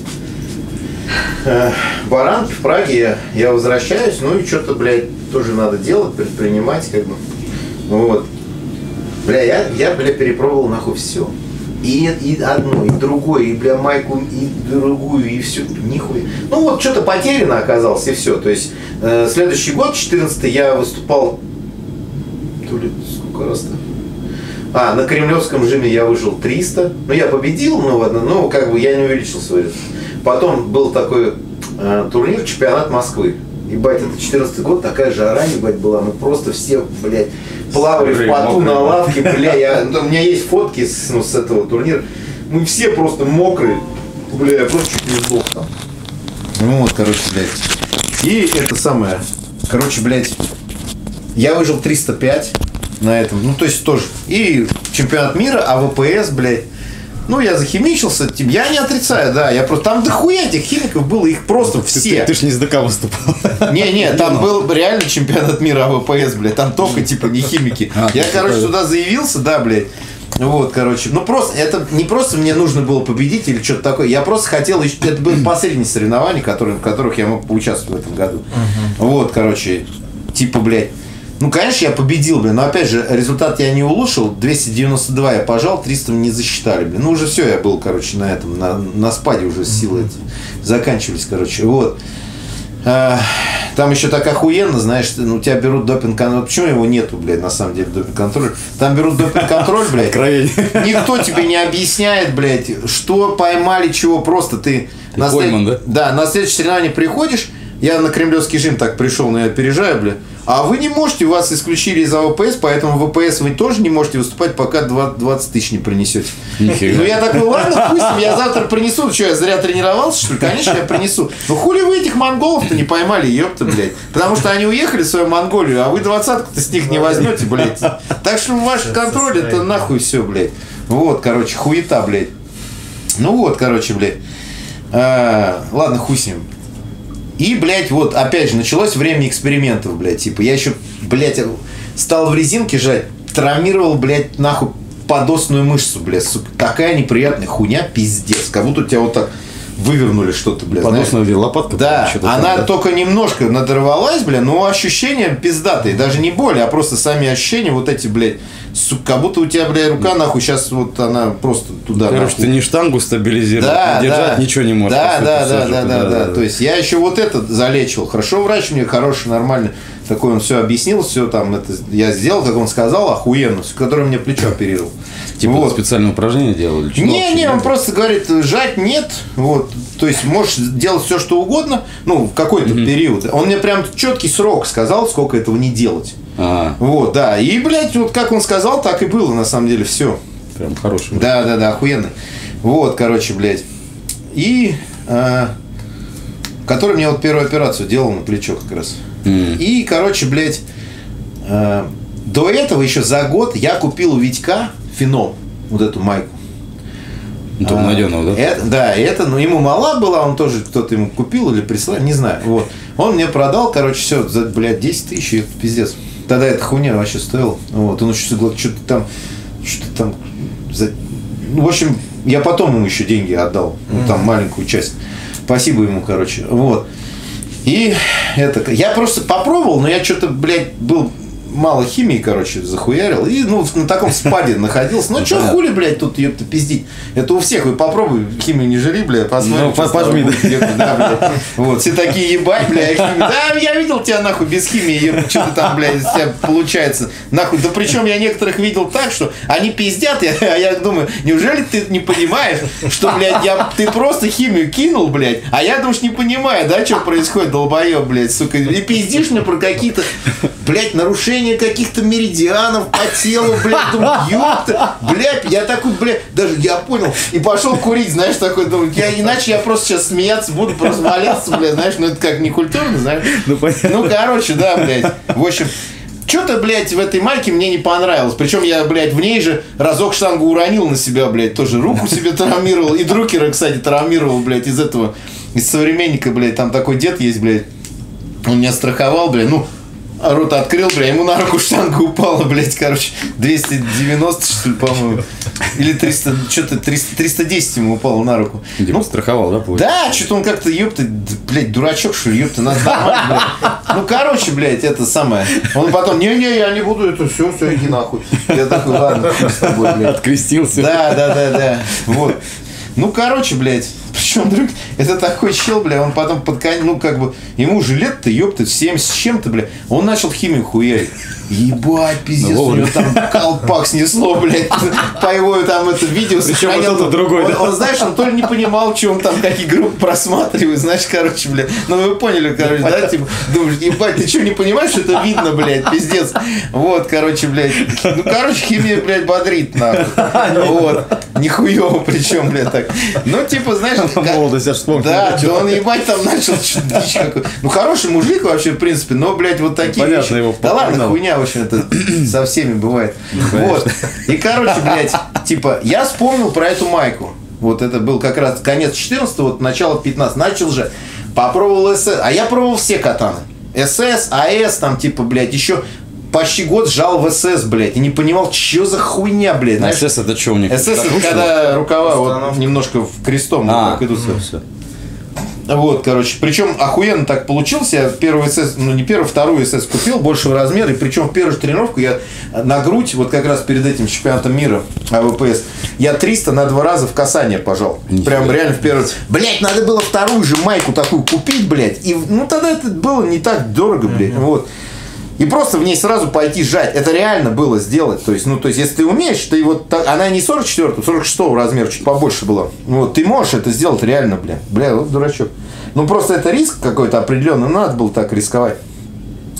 Баранки в Праге, я возвращаюсь, ну и что-то, блядь, тоже надо делать, предпринимать, как бы. Вот. Бля, я, я, бля, перепробовал нахуй все. И, и одно, и другое, и, бля, майку, и другую, и все, нихуя. Ну вот, что-то потеряно оказалось, и все. То есть, э, следующий год, четырнадцатый, я выступал, то ли, сколько раз-то? А, на Кремлевском жиме я вышел триста. Ну, я победил, ну, ладно, но, как бы, я не увеличил свой результат. Потом был такой э, турнир, чемпионат Москвы. Ебать, это четырнадцатый год, такая жара, ебать, была. Мы просто все, блядь, плавали в поту на лавке, блядь. У меня есть фотки с, ну, с этого турнира. Мы все просто мокрые. Бля, я просто чуть не сдох там. Ну вот, короче, блядь. И это самое. Короче, блядь, я выжил триста пять на этом. Ну, то есть тоже. И чемпионат мира, а вэ пэ эс, блядь. Ну, я захимичился, я не отрицаю, да, я просто... Там дохуя этих химиков было, их просто ты, все. Ты, ты ж не с ДК выступал. Не-не, там был реально чемпионат мира а вэ пэ эс, блядь, там только, типа, не химики. А, я, короче, такой... сюда заявился, да, блядь, вот, короче, ну, просто, это не просто мне нужно было победить или что-то такое, я просто хотел, это были последние соревнования, которые, в которых я мог поучаствовать в этом году. Угу. Вот, короче, типа, блядь. Ну, конечно, я победил, блин, но, опять же, результат я не улучшил, двести девяносто два я пожал, триста не засчитали, блин, ну, уже все, я был, короче, на этом, на, на спаде уже силы эти заканчивались, короче, вот. А, там еще так охуенно, знаешь, у тебя берут допинг-контроль, почему его нету, блядь, на самом деле, допинг-контроль, там берут допинг-контроль, блядь, никто тебе не объясняет, блядь, что поймали, чего, просто ты, ты на, пойман, след... да? Да, на следующее соревнование приходишь. Я на Кремлевский жим так пришел, но я опережаю, бля. А вы не можете, вас исключили из а вэ пэ эс, поэтому в вэ пэ эс вы тоже не можете выступать, пока двадцать тысяч не принесете. Нифига. Ну, я такой, ладно, пусть, я завтра принесу. Что, я зря тренировался, что ли? Конечно, я принесу. Ну, хули вы этих монголов-то не поймали, ёпта, блядь. Потому что они уехали в свою Монголию, а вы двадцатку-то с них не возьмете, блядь. Так что ваш контроль, это нахуй все, блядь. Вот, короче, хуета, блядь. Ну вот, короче, блядь. А, ладно, хуй с ним. И, блядь, вот, опять же, началось время экспериментов, блядь, типа, я еще, блядь, стал в резинке жать, травмировал, блядь, нахуй подосную мышцу, блядь, сука, такая неприятная хуйня, пиздец, как будто у тебя вот так вывернули что-то, блядь. Подосная, знаешь, лопатка. Да, -то она там, да? Только немножко надорвалась, блядь, но ощущения пиздатые, даже не боли, а просто сами ощущения вот эти, блядь, сука, как будто у тебя, блядь, рука, нахуй, сейчас вот она просто туда. Короче, нахуй. Ты не штангу стабилизируешь, да, держать, да, ничего не можешь. Да, да, да, да, да, да, да. То есть я еще вот это залечивал. Хорошо, врач мне хороший, нормальный. Такой он все объяснил, все там, это я сделал, как он сказал, охуенно, который мне плечо оперировал. Типа вот. Специальное упражнение делали? Не, не, он просто говорит, жать нет, вот, то есть можешь делать все, что угодно, ну, в какой-то mm-hmm. период. Он мне прям четкий срок сказал, сколько этого не делать. А-а-а. Вот, да, и, блядь, вот как он сказал, так и было, на самом деле, все. Прям хороший. Да, да, да, охуенно. Вот, короче, блядь. И... А который мне вот первую операцию делал на плечо как раз. Mm. И, короче, блядь, э, до этого еще за год я купил у Витька Phenom, вот эту майку. Толмаденова, а, да? Это, да, это, ну, ему мала была, он тоже, кто-то ему купил или прислал, не знаю. Вот. Он мне продал, короче, все, за, блядь, десять тысяч, это пиздец. Тогда эта хуйня вообще стоила. Вот. Он еще что-то там, что-то там, за... ну, в общем, я потом ему еще деньги отдал, mm. ну, там маленькую часть. Спасибо ему, короче, вот. И это, я просто попробовал, но я что-то, блядь, был мало химии, короче, захуярил. И, ну, на таком спаде находился. Ну, что хули, блядь, тут, ёпта, пиздить. Это у всех, вы попробуй, химию не жри, блядь, посмотри. Ну, пожми, да. Вот, все такие, ебать, блядь, да, я видел тебя, нахуй, без химии, что-то там, блядь, из тебя получается. Нахуй, да причем я некоторых видел так, что они пиздят, а я думаю, неужели ты не понимаешь, что, блядь, я, ты просто химию кинул, блядь, а я, думаешь, не понимаю, да, что происходит, долбоёб, блядь, сука, и пиздишь мне про какие-то, блядь, нарушения каких-то меридианов по телу, блядь, думаю, ёпта, блядь, я такой, блядь, даже я понял, и пошел курить, знаешь, такой, думаю, я, иначе я просто сейчас смеяться буду, просто валяться, блядь, знаешь, ну это как не культурно, знаешь, ну, ну короче, да, блядь, в общем, что-то, блядь, в этой майке мне не понравилось, причем я, блядь, в ней же разок штангу уронил на себя, блядь, тоже руку себе травмировал, и друкера, кстати, травмировал, блядь, из этого, из современника, блядь, там такой дед есть, блядь, он меня страховал, блядь, ну, рот открыл, бля, ему на руку штанга упала, блядь, короче, двести девяносто, что ли, по-моему, или триста, что-то триста десять ему упало на руку. Где ну, страховал, да, получается? Да, что-то он как-то, ёпта, блядь, дурачок, что ли, ёпта, надо нормально, блядь. Ну, короче, блядь, это самое. Он потом, не-не, я не буду, это все, все, иди нахуй. Я такой, ладно, хуй с тобой, блядь. Открестился. Да, да, да, да, вот. Ну, короче, блядь, причем, друг, это такой чел, бля, он потом под конец, ну, как бы, ему же лет-то, ёпта, семьдесят с чем-то, бля, он начал химию хуярить. Ебать, пиздец, ну, у него там колпак снесло, блядь, по его там это видео сохранил. Вот другой, он, да? он, он, знаешь, он то ли не понимал, что он там какие группы просматривает, знаешь, короче, бля, ну, вы поняли, короче, да, типа, думаешь, ебать, ты что, не понимаешь, что это видно, блядь, пиздец. Вот, короче, блядь, ну, короче, химия, блядь, бодрит, нахуй. Вот, нихуёво причем, блядь, так. Ну, типа, знаешь, молодость, я вспомнил. Да, да он, ебать, там начал что-то. Ну, хороший мужик вообще, в принципе, но, блядь, вот такие понятно, вещи. Его да ладно, хуйня, в общем, это со всеми бывает. Ну, вот. И, короче, блядь, типа, я вспомнил про эту майку. Вот это был как раз конец четырнадцатого, вот, начало пятнадцатого. Начал же, попробовал СС. А я пробовал все катаны. СС, АС, там, типа, блядь, еще... Почти год жал в СС, блядь, и не понимал, что за хуйня, блядь. А СС это что у них? СС это когда рукава вот немножко в крестом а, вот, идут. Угу. Все. Вот, короче, причем охуенно так получилось. Я первую СС, ну не первую, вторую СС купил большего размера. И причем в первую же тренировку я на грудь, вот как раз перед этим чемпионатом мира АВПС, я триста на два раза в касание пожал. Прям нет, реально в первую. Блять, надо было вторую же майку такую купить, блядь. И ну тогда это было не так дорого, блядь. Mm-hmm. Вот. И просто в ней сразу пойти жать. Это реально было сделать. То есть, ну, то есть, если ты умеешь, ты вот так, она не сорок четвёртого, сорок шестого размера, чуть побольше была. Вот, ты можешь это сделать реально, бля. Бля, вот дурачок. Ну, просто это риск какой-то определенный, надо было так рисковать.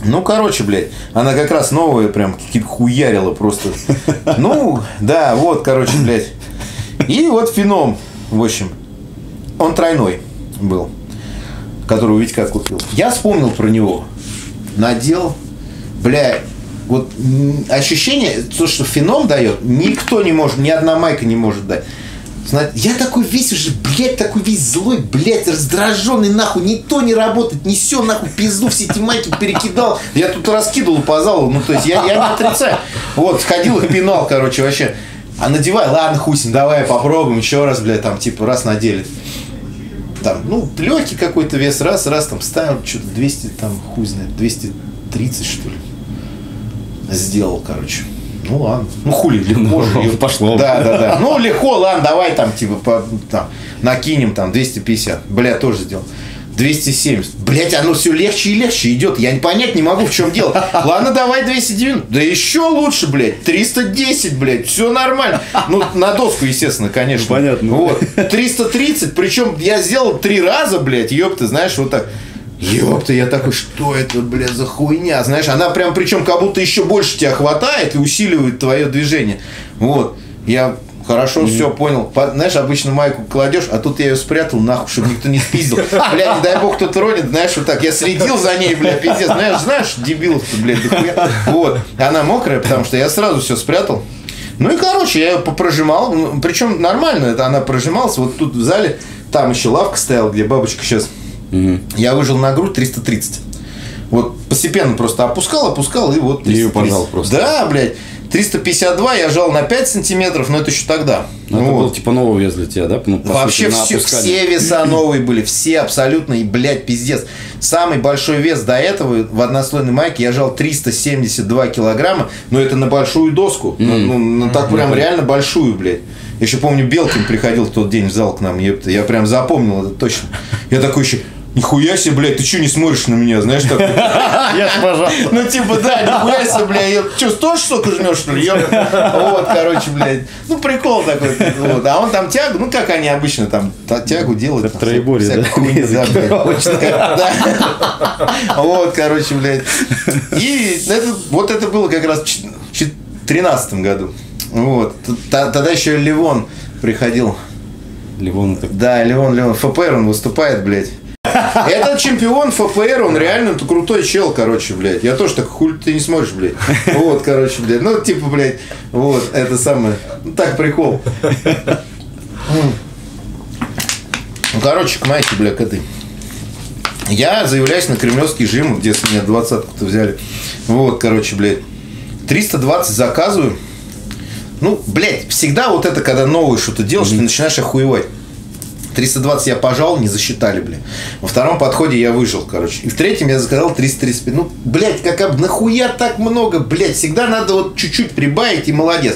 Ну, короче, блядь, она как раз новая прям хуярила просто. Ну, да, вот, короче, блядь. И вот Phenom, в общем, он тройной был, который у Витька купил. Я вспомнил про него, надел... Бля, вот ощущение, то, что Phenom дает, никто не может, ни одна майка не может дать. Я такой весь уже, блядь, такой весь злой, блядь, раздраженный, нахуй, ни то не работает, ни все, нахуй, пизду все эти майки перекидал. Я тут раскидывал по залу, ну, то есть, я, я не отрицаю. Вот, сходил и пинал, короче, вообще. А надевай, ладно, хусин, давай попробуем еще раз, блядь, там, типа, раз надели. Там, ну, легкий какой-то вес, раз, раз, там, ставил, что-то двести, там, хуй знает, двести тридцать, что ли. Сделал, короче. Ну ладно. Ну хули, легко же. Ну, пошло. Да, да, да. Ну легко, ладно, давай там, типа, по, там, накинем там двести пятьдесят. Бля, тоже сделал. двести семьдесят. Блять, оно все легче и легче идет. Я понять не могу, в чем дело. Ладно, давай двести девяносто. Да еще лучше, блядь. триста десять, блядь. Все нормально. Ну, на доску, естественно, конечно. Ну, понятно. Вот. триста тридцать. Причем я сделал три раза, блядь. Ёпта, знаешь, вот так. Ёпта, я такой, что это, бля, за хуйня? Знаешь, она прям, причем, как будто еще больше тебя хватает и усиливает твое движение. Вот, я хорошо mm-hmm. все понял. По, знаешь, обычно майку кладешь, а тут я ее спрятал, нахуй, чтобы никто не спиздил. Бля, не дай бог, кто-то ронит, знаешь, вот так. Я следил за ней, бля, пиздец. Знаешь, знаешь, дебилов-то, бля, дохуя. Вот, она мокрая, потому что я сразу все спрятал. Ну и, короче, я ее прожимал. Причем нормально, это она прожималась. Вот тут в зале, там еще лавка стояла, где бабочка сейчас... Угу. Я выжил на грудь триста тридцать. Вот постепенно просто опускал, опускал и вот триста тридцать. Ее пожал просто. Да, блядь. триста пятьдесят два я жал на пять сантиметров, но это еще тогда. Ну, это вот. Был типа новый вес для тебя, да? Ну, вообще сути, все, все веса новые были, все абсолютно, и, блядь, пиздец. Самый большой вес до этого в однослойной майке я жал триста семьдесят два килограмма, но это на большую доску, mm. ну, ну, так mm. прям mm. реально большую, блядь. Я еще помню, Белкин приходил в тот день в зал к нам, епта, я прям запомнил это точно. Я такой еще... Нихуя себе, блядь, ты что не смотришь на меня, знаешь, так? Я ж, пожалуйста. Ну, типа, да, нихуя себе, блядь, я что, тоже столько жмешь, что ли? Вот, короче, блядь, ну, прикол такой. А он там тягу, ну, как они обычно там, тягу делают. В троеборье, да? Хуйня. Вот, короче, блядь. И вот это было как раз в две тысячи тринадцатом году. Вот. Тогда еще Левон приходил. Левон так. Да, Левон, Левон. ФПР он выступает, блядь. Этот чемпион ФПР, он реально крутой чел, короче, блядь. Я тоже так, хуй ты не смотришь, блядь. Вот, короче, блядь. Ну, типа, блядь, вот, это самое. Ну, так, прикол. Ну, короче, к майке, бля, коты. Я заявляюсь на кремлевский жим, где с меня двадцатку-то взяли. Вот, короче, блядь. триста двадцать заказываю. Ну, блядь, всегда вот это, когда новое что-то делаешь, mm-hmm. ты начинаешь охуевать. триста двадцать я пожал, не засчитали, блядь. Во втором подходе я выжил, короче. И в третьем я заказал триста тридцать пять. Ну, блядь, как нахуя так много, блядь. Всегда надо вот чуть-чуть прибавить и молодец.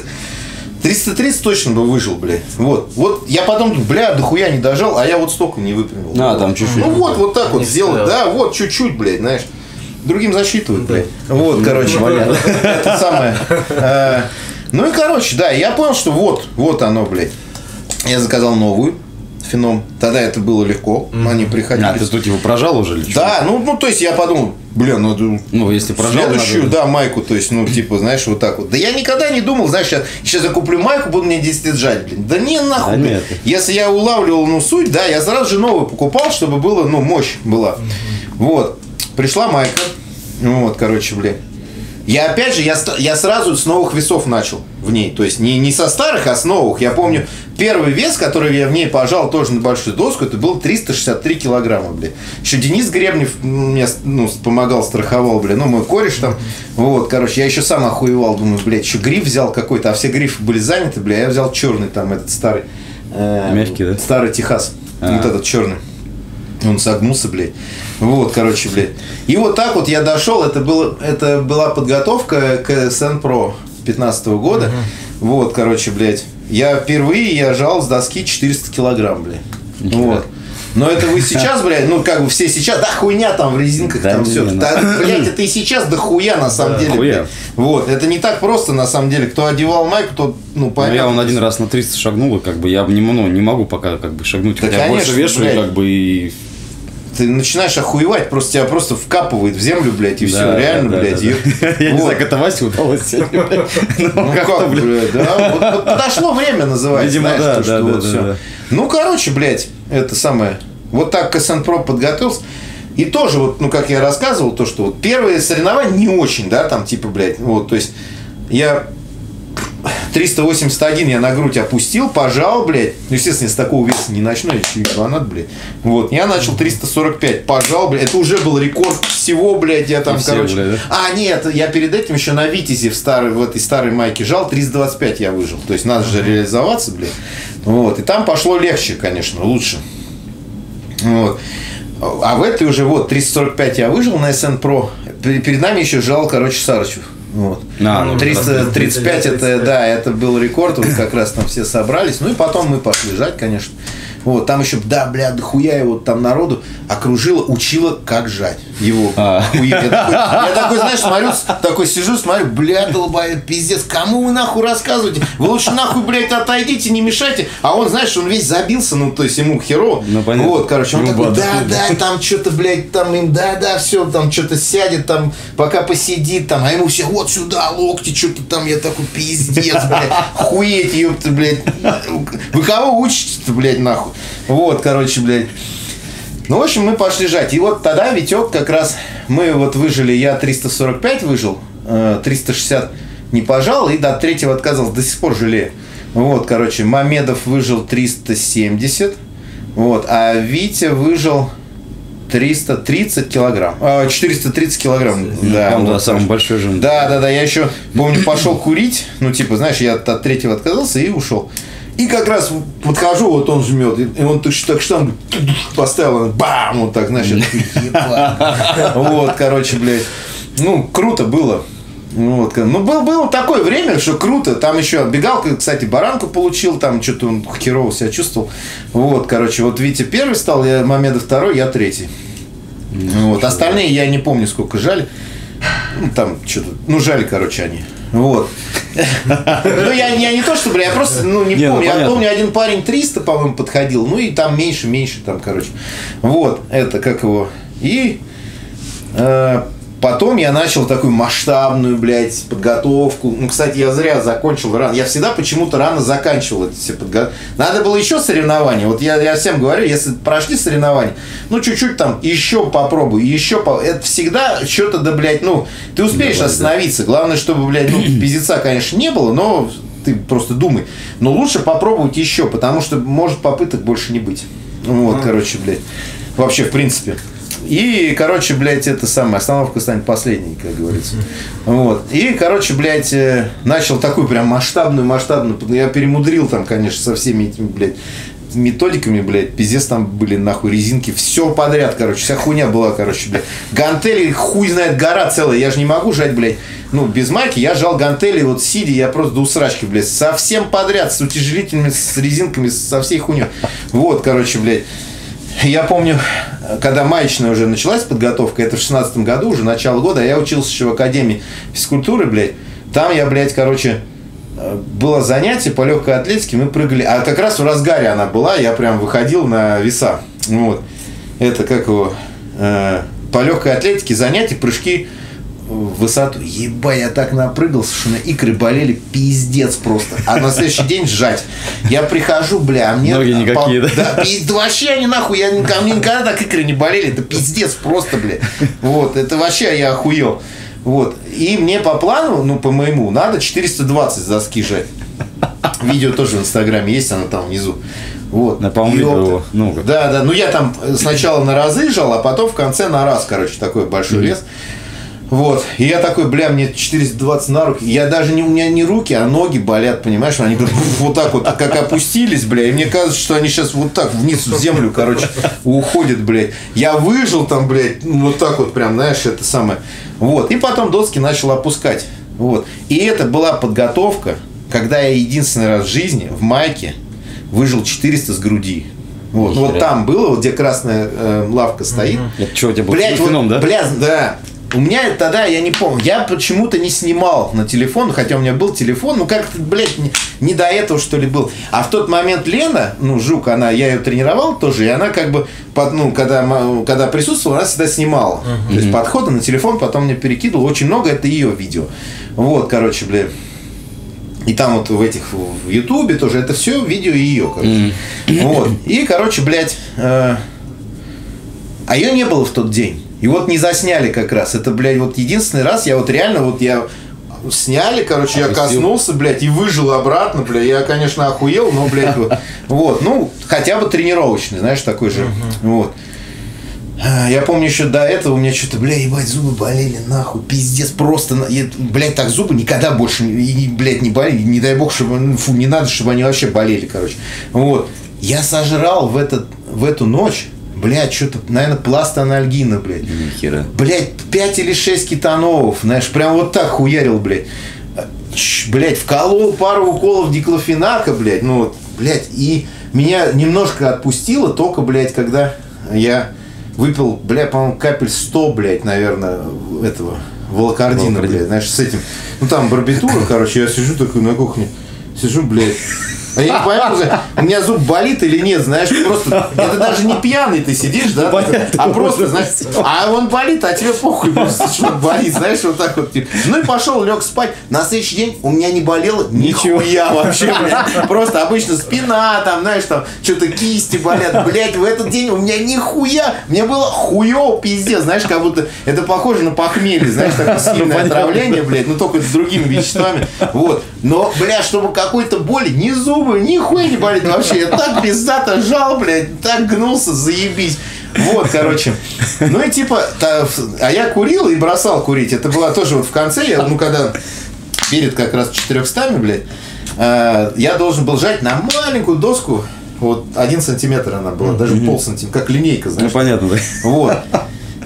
триста тридцать точно бы выжил, блядь. Вот. Вот я потом, бля, дохуя не дожал, а я вот столько не выпрямил. А, там чуть-чуть. Ну вот, вот так вот сделал. Да, вот, чуть-чуть, блядь, знаешь. Другим засчитывают, блядь. Вот, короче, блядь. Это самое. Ну и, короче, да, я понял, что вот, вот оно, блядь. Я заказал новую. Phenom. Тогда это было легко. Они приходили. А ты тут его прожал уже? Или да, ну, ну, то есть я подумал, блин, ну, ну если прожал, следующую, надо... да, майку, то есть, ну, типа, знаешь, вот так вот. Да я никогда не думал, знаешь, сейчас, сейчас я куплю майку, буду мне десять лет жать, блин. Да не нахуй. Да если я улавливал, ну, суть, да, я сразу же новую покупал, чтобы было, ну, мощь была. Вот. Пришла майка. Вот, короче, блин. Я опять же, я, я сразу с новых весов начал в ней. То есть не, не со старых, а с новых. Я помню, первый вес, который я в ней пожал тоже на большую доску, это был триста шестьдесят три килограмма, блин. Еще Денис Гребнев мне, ну, помогал, страховал, блин. Ну, мой кореш там. Вот, короче, я еще сам охуевал. Думаю, блядь, еще гриф взял какой-то. А все грифы были заняты, бля. Я взял черный там, этот старый. Э, Мягкий, да? Старый Техас. А-а-а. Вот этот черный. Он согнулся, блядь. Вот, короче, блядь. И вот так вот я дошел. Это, было, это была подготовка к СНПРО пятнадцатого года. Угу. Вот, короче, блядь. Я впервые я жал с доски четыреста килограмм, блядь. Вот. Но это вы сейчас, блядь, ну как бы все сейчас, да хуйня там в резинках, да, там все. Да, блядь, это и сейчас да хуя на самом да, деле. Хуя. Вот, это не так просто на самом деле. Кто одевал майку, тот, ну, понятно. Я он один раз на триста шагнул, и как бы я не, ну, не могу пока как бы шагнуть. Да, хотя конечно, больше вешаю, блядь. Как бы и... Ты начинаешь охуевать, просто тебя просто вкапывает в землю, блядь, и да, все, реально, да, блядь. Да, да. И... Я вот. Не знаю, как это Васе удалось сегодня, блядь. Ну, ну как, как блядь, да? Вот, вот, подошло время, называется, видимо, знаешь, да, то, да, что да, вот да, все. Да. Ну, короче, блядь, это самое. Вот так к СНПРО подготовился. И тоже, вот, ну, как я рассказывал, то, что вот первые соревнования не очень, да, там, типа, блядь, вот, то есть, я... триста восемьдесят один я на грудь опустил, пожал, блядь. Ну, естественно, я с такого веса не начну, я чуть-чуть банат, блядь. Вот, я начал триста сорок пять, пожал, блядь. Это уже был рекорд всего, блядь, я там, всего, короче... Блядь, да? А, нет, я перед этим еще на Витязе в, старой, в этой старой майке жал, триста двадцать пять я выжил. То есть, надо же реализоваться, блядь. Вот, и там пошло легче, конечно, лучше. Вот. А в этой уже, вот, триста сорок пять я выжил на СНПРО. Перед нами еще жал, короче, Сарычев. Вот. А, ну, триста тридцать пять, это, да, это был рекорд, вот как раз там все собрались, ну и потом мы пошли жать, конечно. Вот, там еще, да, бля, дохуя его там народу окружила, учила, как жать его. А. Я, такой, я такой, знаешь, смотрю, такой сижу, смотрю, бля, долбает, пиздец, кому вы нахуй рассказываете? Вы лучше нахуй, блядь, отойдите, не мешайте. А он, знаешь, он весь забился, ну, то есть ему херово. Ну, вот, короче, он такой, да, да, там что-то, блядь, там им, да, да, все, там что-то сядет, там, пока посидит, там, а ему все, вот сюда, локти, что-то там, я такой, пиздец, блядь, хуеть, ёпта, блядь. Вы кого учите-то, блядь, нахуй? Вот, короче, блядь. Ну, в общем, мы пошли жать. И вот тогда Витек как раз... Мы вот выжили, я триста сорок пять выжил, триста шестьдесят не пожал, и до третьего отказался, до сих пор жалею. Вот, короче, Мамедов выжил триста семьдесят, вот, а Витя выжил триста тридцать килограмм. А, четыреста тридцать килограмм. Да, да, вот, самый большой жим. Да, да, да, я еще, помню, пошел курить, ну, типа, знаешь, я от, от третьего отказался и ушел. И как раз подхожу, вот он жмет, и он так штангу поставил, бам, вот так, знаешь, вот, короче, блядь, ну, круто было. Вот. Ну, было, было такое время, что круто. Там еще отбегал, кстати, баранку получил, там что-то он херово себя чувствовал. Вот, короче, вот Витя первый стал, я Мамедов второй, я третий. Вот. Остальные я не помню, сколько жали. Ну, там что-то, ну, жали, короче, они. Вот. Ну, я, я не то, что, бля, я просто, ну, не, не помню. Ну, я помню, один парень триста, по-моему, подходил. Ну, и там меньше, меньше, там, короче. Вот, это, как его. И э, потом я начал такую масштабную, блядь, подготовку. Ну, кстати, я зря закончил рано. Я всегда почему-то рано заканчивал эти все подготовки. Надо было еще соревнования. Вот я, я всем говорю, если прошли соревнования, ну, чуть-чуть там, еще попробуй, еще попробуй. Это всегда что-то, да, блядь, ну, ты успеешь давай, остановиться. Да. Главное, чтобы, блядь, ну, пиздеца, конечно, не было, но ты просто думай. Но лучше попробовать еще, потому что может попыток больше не быть. Вот, mm-hmm. короче, блядь. Вообще, в принципе. И, короче, блядь, это самое, остановка станет последней, как говорится. Вот. И, короче, блядь, начал такую прям масштабную, масштабную. Я перемудрил там, конечно, со всеми этими, блядь, методиками, блядь, пиздец, там были нахуй резинки, все подряд, короче, вся хуйня была, короче, блядь. Гантели, хуй знает, гора целая, я же не могу жать, блядь, ну, без майки, я жал гантели, вот сидя, я просто до усрачки, блядь, совсем подряд, с утяжелительными, с резинками, со всей хуйней. Вот, короче, блядь, я помню, когда маечная уже началась подготовка, это в шестнадцатом году, уже начало года, я учился еще в Академии физкультуры, блядь, там я, блядь, короче... Было занятие по легкой атлетике, мы прыгали. А как раз в разгаре она была, я прям выходил на веса. Вот. Это как его. Э, по легкой атлетике занятия, прыжки в высоту. Ебать, я так напрыгался, что на икры болели пиздец просто. А на следующий день сжать. Я прихожу, бля, а мне... Ноги никакие, пол... да? Да, пиз... да вообще они нахуй, я... ко мне никогда так икры не болели. Это пиздец просто, бля. Вот, это вообще я охуел. Вот. И мне по плану, ну, по моему, надо четыреста двадцать доски жать. Видео тоже в Инстаграме есть, оно там внизу. Вот. Да, по-моему, ну, да, да. Ну, я там сначала на разы жал, а потом в конце на раз, короче, такой большой mm-hmm. вес. Вот. И я такой, бля, мне четыреста двадцать на руки. Я даже, не, у меня не руки, а ноги болят, понимаешь? Они вот так вот, как опустились, бля. И мне кажется, что они сейчас вот так вниз в землю, короче, уходят, блядь. Я выжил там, блядь, вот так вот прям, знаешь, это самое. Вот. И потом доски начал опускать. Вот. И это была подготовка, когда я единственный раз в жизни в майке выжил четыреста с груди. Вот, вот там было, вот где красная э, лавка стоит. Это что у тебя было? Блядь, вот, да? Блядь, да. У меня тогда, я не помню, я почему-то не снимал на телефон, хотя у меня был телефон, ну как-то, блядь, не, не до этого, что ли, был. А в тот момент Лена, ну, Жук, она, я ее тренировал тоже, и она как бы, под, ну, когда, когда присутствовала, она всегда снимала. Uh-huh. То есть подходы на телефон, потом мне перекидывал, очень много, это ее видео. Вот, короче, блядь. И там вот в этих, в Ютубе тоже, это все видео ее, короче. Uh-huh. Вот. И, короче, блядь, э... а ее не было в тот день. И вот не засняли как раз. Это, блядь, вот единственный раз я вот реально, вот я сняли, короче, я коснулся, блядь, и выжил обратно, блядь. Я, конечно, охуел, но, блядь, вот. Вот, ну, хотя бы тренировочный, знаешь, такой же. Вот. Я помню еще до этого у меня что-то, бля, ебать, зубы болели, нахуй, пиздец, просто, я, блядь, так зубы никогда больше, и, блядь, не болели. Не дай бог, чтобы, фу, не надо, чтобы они вообще болели, короче. Вот. Я сожрал в, этот, в эту ночь... Блядь, что-то, наверное, пластанальгина, блядь. Нихера. Блядь, пять или шесть кетонов, знаешь, прям вот так хуярил, блядь. Блядь, вколол пару уколов диклофенака, блядь, ну вот, блядь. И меня немножко отпустило только, блядь, когда я выпил, блядь, по-моему, капель сто, блядь, наверное, этого, волокордина, блядь, знаешь, с этим. Ну, там барбитура, короче, я сижу такой на кухне, сижу, блядь. А я не понимаю, у меня зуб болит или нет, знаешь, просто, это даже не пьяный ты сидишь, да, а просто, знаешь, а он болит, а тебе похуй, просто что болит, знаешь, вот так вот. Ну и пошел, лег спать, на следующий день у меня не болело нихуя вообще, блядь, просто обычно спина, там, знаешь, там, что-то кисти болят, блядь, в этот день у меня нихуя, мне было хуёво, пиздец, знаешь, как будто, это похоже на похмелье, знаешь, такое сильное отравление, блядь, ну только с другими веществами, вот, но, блядь, чтобы какой-то боли, ни зуб, нихуя не болит вообще. Я так пиздато жал, блядь, так гнулся, заебись. Вот, короче. Ну и типа, та, а я курил и бросал курить. Это было тоже вот в конце, я, ну когда перед как раз четырёхстами, блядь, э, я должен был жать на маленькую доску, вот один сантиметр она была, даже пол сантиметра, как линейка, знаешь. Ну понятно, да. Вот.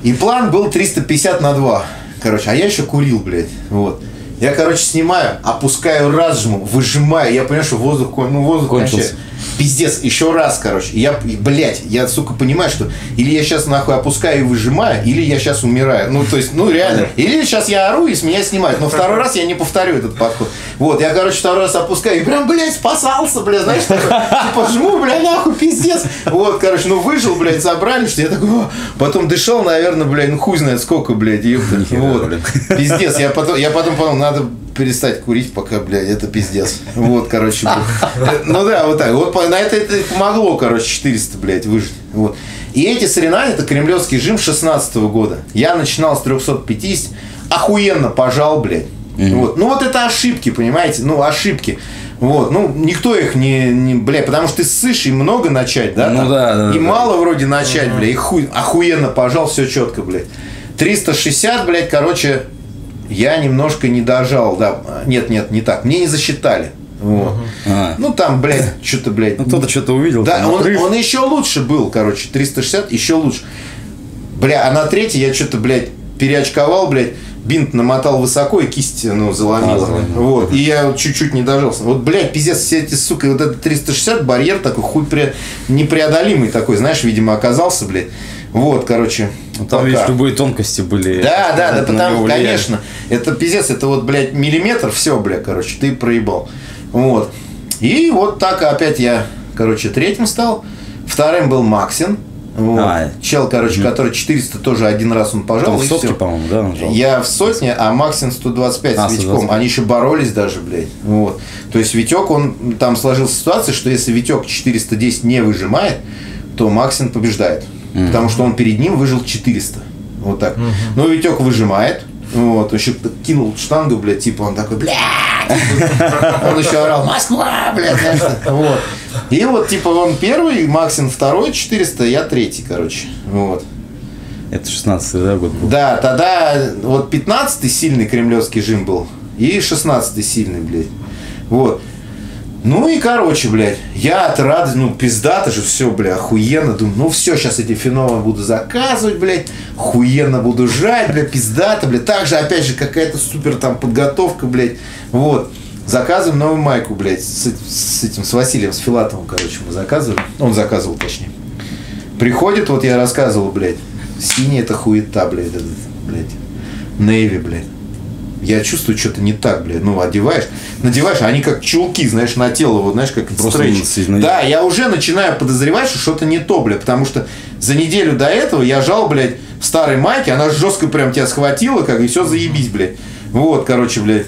И план был триста пятьдесят на два. Короче, а я еще курил, блядь. Вот. Я, короче, снимаю, опускаю раз жму, выжимаю, я понимаю, что воздух, ну, воздух кончился. Пиздец, еще раз, короче. И я, блядь, я, сука, понимаю, что или я сейчас нахуй опускаю и выжимаю, или я сейчас умираю. Ну, то есть, ну, реально. Или сейчас я ору и с меня снимают. Но второй раз я не повторю этот подход. Вот, я, короче, второй раз опускаю и прям, блядь, спасался, блядь, знаешь, такой, типа, жму, блядь, нахуй, пиздец. Вот, короче, ну, выжил, блядь, забрали, что я такой, о! Потом дышал, наверное, блядь, ну, хуй знает сколько, блядь, ёпта. Вот, пиздец, я потом, я потом подумал, надо перестать курить, пока, блядь, это пиздец. Вот, короче, блядь. Ну да, вот так. Вот на это, это помогло, короче, четыреста, блядь, выжить. Вот. И эти соревнования, это Кремлевский жим шестнадцатого года. Я начинал с трёхсот пятидесяти, охуенно пожал, блядь. Mm-hmm. Вот. Ну вот это ошибки, понимаете? Ну, ошибки. Вот, ну, никто их не, не, бля, потому что ты ссышь и много начать, да? Ну, там, да, да. И да, мало да. вроде начать, бля, и хуй, охуенно, пожал, все четко, блядь. триста шестьдесят, блядь, короче, я немножко не дожал, да. Нет, нет, не так, мне не засчитали. Вот. А. Ну, там, блядь, что-то, блядь. Ну, кто-то что-то увидел. Да, он, он еще лучше был, короче, триста шестьдесят, еще лучше. Бля, а на третий я что-то, блядь, переочковал, блядь. Бинт намотал высоко и кисть, ну, заломила. А, вот. И я чуть-чуть не дожался. Вот, блядь, пиздец, все эти, сука, вот этот триста шестьдесят, барьер такой, хуй пре... непреодолимый такой, знаешь, видимо, оказался, блядь. Вот, короче. Там, пока. Видишь, любые тонкости были. Да, да, да, потому, конечно. Это пиздец, это вот, блядь, миллиметр, все, блядь, короче, ты проебал. Вот. И вот так опять я, короче, третьим стал. Вторым был Максин. Вот. А, чел, короче, угу. который четыреста тоже один раз он пожал. В сотке, по-моему, да? Он я в сотне, а Максин сто двадцать пять а, с Витьком. сто двадцать пять. Они еще боролись даже, блядь. Вот. То есть Витек, он там сложилась ситуация, что если Витек четыреста десять не выжимает, то Максин побеждает. Угу. Потому что он перед ним выжил четыреста. Вот так. Угу. Но Витек выжимает. Вот, еще кинул штангу, блядь, типа он такой, блядь. Он еще орал, Москва, блядь. Вот. И вот, типа, он первый, Максин второй, четыреста, я третий, короче. Вот. Это шестнадцатый, да, год был? Да, тогда вот пятнадцатый сильный кремлевский жим был. И шестнадцатый сильный, блядь. Вот. Ну и, короче, блядь, я от радости, ну, пизда-то же, все, блядь, охуенно, думаю, ну, все, сейчас эти феномы буду заказывать, блядь, охуенно буду жать, блядь, пизда-то, блядь, также, опять же, какая-то супер, там, подготовка, блядь, вот, заказываем новую майку, блядь, с, с этим, с Василием, с Филатовым, короче, мы заказывали, он заказывал, точнее, приходит, вот я рассказывал, блядь, синяя это хуета, блядь, этот, блядь, Navy, блядь. Я чувствую, что-то не так, блядь. Ну, одеваешь, надеваешь, они как чулки, знаешь, на тело, вот, знаешь, как стрейч. Да, я уже начинаю подозревать, что что-то не то, блядь, потому что за неделю до этого я жал, блядь, в старой майке, она жестко прям тебя схватила, как, и все, заебись, блядь. Вот, короче, блядь.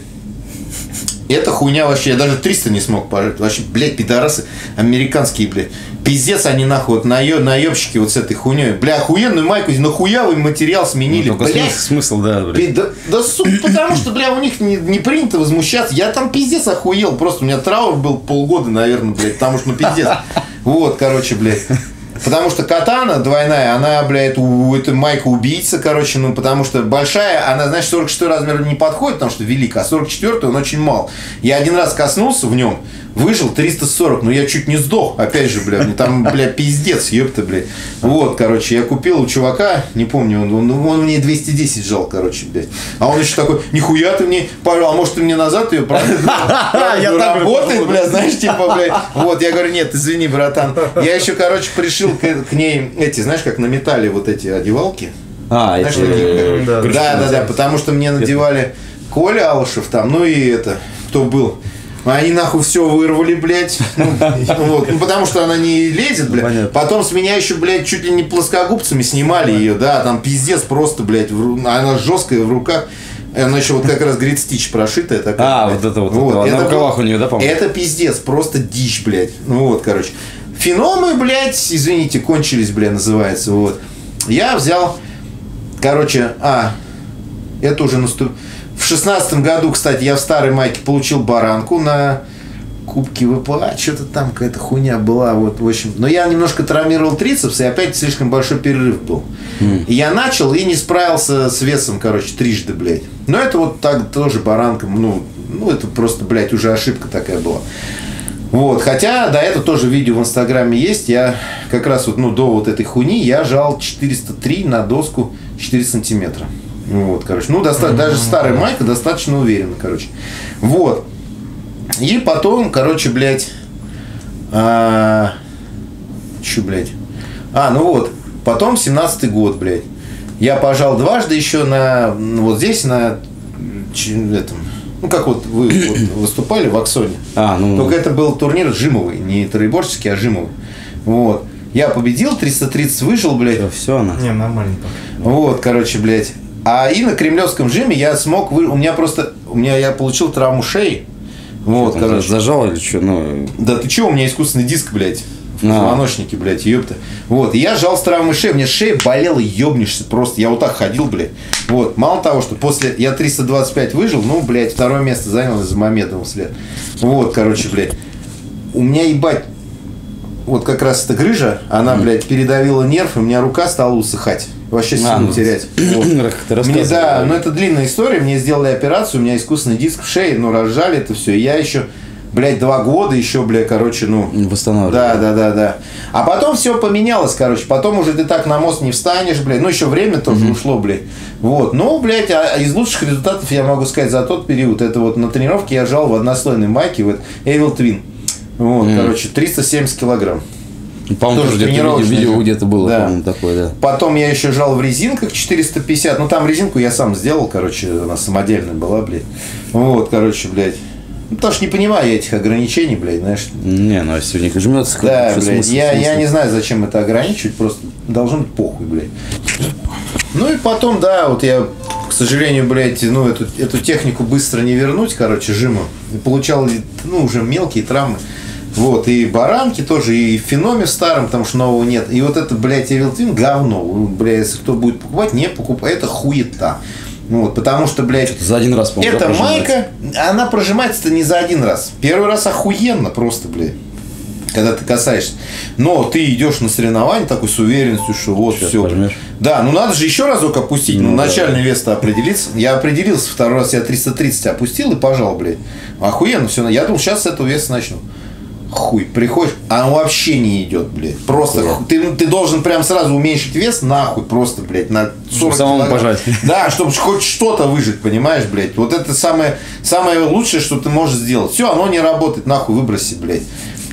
Эта хуйня вообще, я даже триста не смог пожать. Вообще, блядь, пидорасы американские, блядь. Пиздец они нахуй, вот наебщики вот с этой хуйней. Бля, охуенную майку, нахуявый материал сменили. Ну, блядь. Смысл, да, блядь. Да, да сука, потому что, бля, у них не, не принято возмущаться. Я там пиздец охуел, просто у меня траур был полгода, наверное, блядь, потому что, ну, пиздец. Вот, короче, блядь. Потому что катана двойная, она, блядь, у, у этой майка убийца, короче, ну, потому что большая, она, значит, сорок шестой размер не подходит, потому что велика, а сорок четвёртый он очень мал. Я один раз коснулся в нем, выжил триста сорок, но я чуть не сдох, опять же, блядь, там, блядь, пиздец, ёпта, блядь. Вот, короче, я купил у чувака, не помню, он, он, он мне двести десять жал, короче, блядь. А он еще такой, нихуя ты мне, пожалуй, а может ты мне назад ее продашь? Я так работаю, блядь, знаешь, типа, блядь. Вот, я говорю, нет, извини, братан. Я еще, короче, пришил к ней эти, знаешь, как на металле вот эти одевалки. А, знаешь, эти, такие, да, да, да, да, да, потому что мне надевали Коля Алышев там, ну и это, кто был. Они нахуй все вырвали, блядь. Ну, вот. Ну, потому что она не лезет, блядь. Понятно. Потом с меня еще, блядь, чуть ли не плоскогубцами снимали ее, да, там пиздец просто, блядь, в... она жесткая в руках. Она еще вот как раз говорит, стич прошитая такая. А, блядь. Вот это вот. Вот. Это, на рукавах у нее, да, по-моему? Это пиздец, просто дичь, блядь. Ну вот, короче. Феномы, блядь, извините, кончились, блядь, называется, вот. Я взял, короче, а, это уже наступ... В шестнадцатом году, кстати, я в старой майке получил баранку на Кубке ВПА, что-то там какая-то хуйня была, вот, в общем. Но я немножко травмировал трицепс, и опять слишком большой перерыв был. Mm. И я начал и не справился с весом, короче, трижды, блядь. Но это вот так тоже баранка, ну, ну, это просто, блядь, уже ошибка такая была. Вот, хотя, да, это тоже видео в Инстаграме есть, я как раз вот, ну, до вот этой хуйни я жал четыреста три на доску четыре сантиметра. Вот, короче, ну, доста- даже старая майка достаточно уверенно, короче. Вот, и потом, короче, блядь, а... Чё, блядь, а, ну вот, потом семнадцатый год, блядь, я пожал дважды еще на, вот здесь, на этом... Ну, как вот вы вот, выступали в Аксоне. А, ну... Только это был турнир жимовый, не троеборческий, а жимовый. Вот. Я победил, триста тридцать выжил, блядь. Все, все она. Не, нормально. Вот, короче, блядь. А и на кремлевском жиме я смог... Вы... У меня просто... У меня я получил травму шеи. Вот, короче. Зажал или что? Ну... Да ты что, у меня искусственный диск, блядь. Позвоночники, блядь, ёпта. Вот, я жал с травмой шеи, мне шея болела, ёбнешься просто. Я вот так ходил, блядь. Вот, мало того, что после, я триста двадцать пять выжил, ну, блядь, второе место занял из-за Мамедова вслед. Вот, короче, блядь, у меня, ебать, вот как раз эта грыжа, она, блядь, передавила нерв, и у меня рука стала усыхать. Вообще силу а, терять. Вот. Мне, да, но это длинная история, мне сделали операцию, у меня искусственный диск в шее, но разжали это все, и я еще... Блять, два года еще, блядь, короче, ну... Восстанавливаю. Да, да, да, да. А потом все поменялось, короче. Потом уже ты так на мост не встанешь, блядь. Ну, еще время тоже mm-hmm. ушло, блядь. Вот. Ну, блядь, а из лучших результатов, я могу сказать, за тот период, это вот на тренировке я жал в однослойной майке, вот, Evil Twin. Вот, mm-hmm. короче, триста семьдесят килограмм. По-моему, тоже, тоже где-то видео где-то было, да. по-моему, такое, да. Потом я еще жал в резинках четыреста пятьдесят. Ну, там резинку я сам сделал, короче, она самодельная была, блядь. Вот, короче, блядь. Ну, потому что не понимаю я этих ограничений, блядь, знаешь. Не, ну а сегодня жмется. Да, блядь, смысл, я, смысл? я не знаю, зачем это ограничивать, просто должен быть похуй, блядь. Ну и потом, да, вот я, к сожалению, блядь, ну эту, эту технику быстро не вернуть, короче, жимом. И получал, ну, уже мелкие травмы. Вот, и баранки тоже, и в Phenom старом, потому что нового нет. И вот это, блядь, Evil Twin говно. Блядь, если кто будет покупать, не покупай, это хуета. Вот, потому что, блядь, что за один раз, эта да, майка, она прожимается-то не за один раз. Первый раз охуенно просто, блядь, когда ты касаешься. Но ты идешь на соревнования такой с уверенностью, что вот сейчас все. Пожмешь. Да, ну надо же еще разок опустить, ну, ну да, начальный да. вес-то определиться. Я определился, второй раз я триста тридцать опустил и пожал, блядь. Охуенно все. Я думал, сейчас с этого веса начну. Хуй, приходишь, а он вообще не идет, блядь. Просто хуй. Ты, ты должен прям сразу уменьшить вес, нахуй, просто, блядь, на сорок самому пожать. Да, чтобы хоть что-то выжить, понимаешь, блядь. Вот это самое, самое лучшее, что ты можешь сделать. Все, оно не работает, нахуй, выброси, блядь.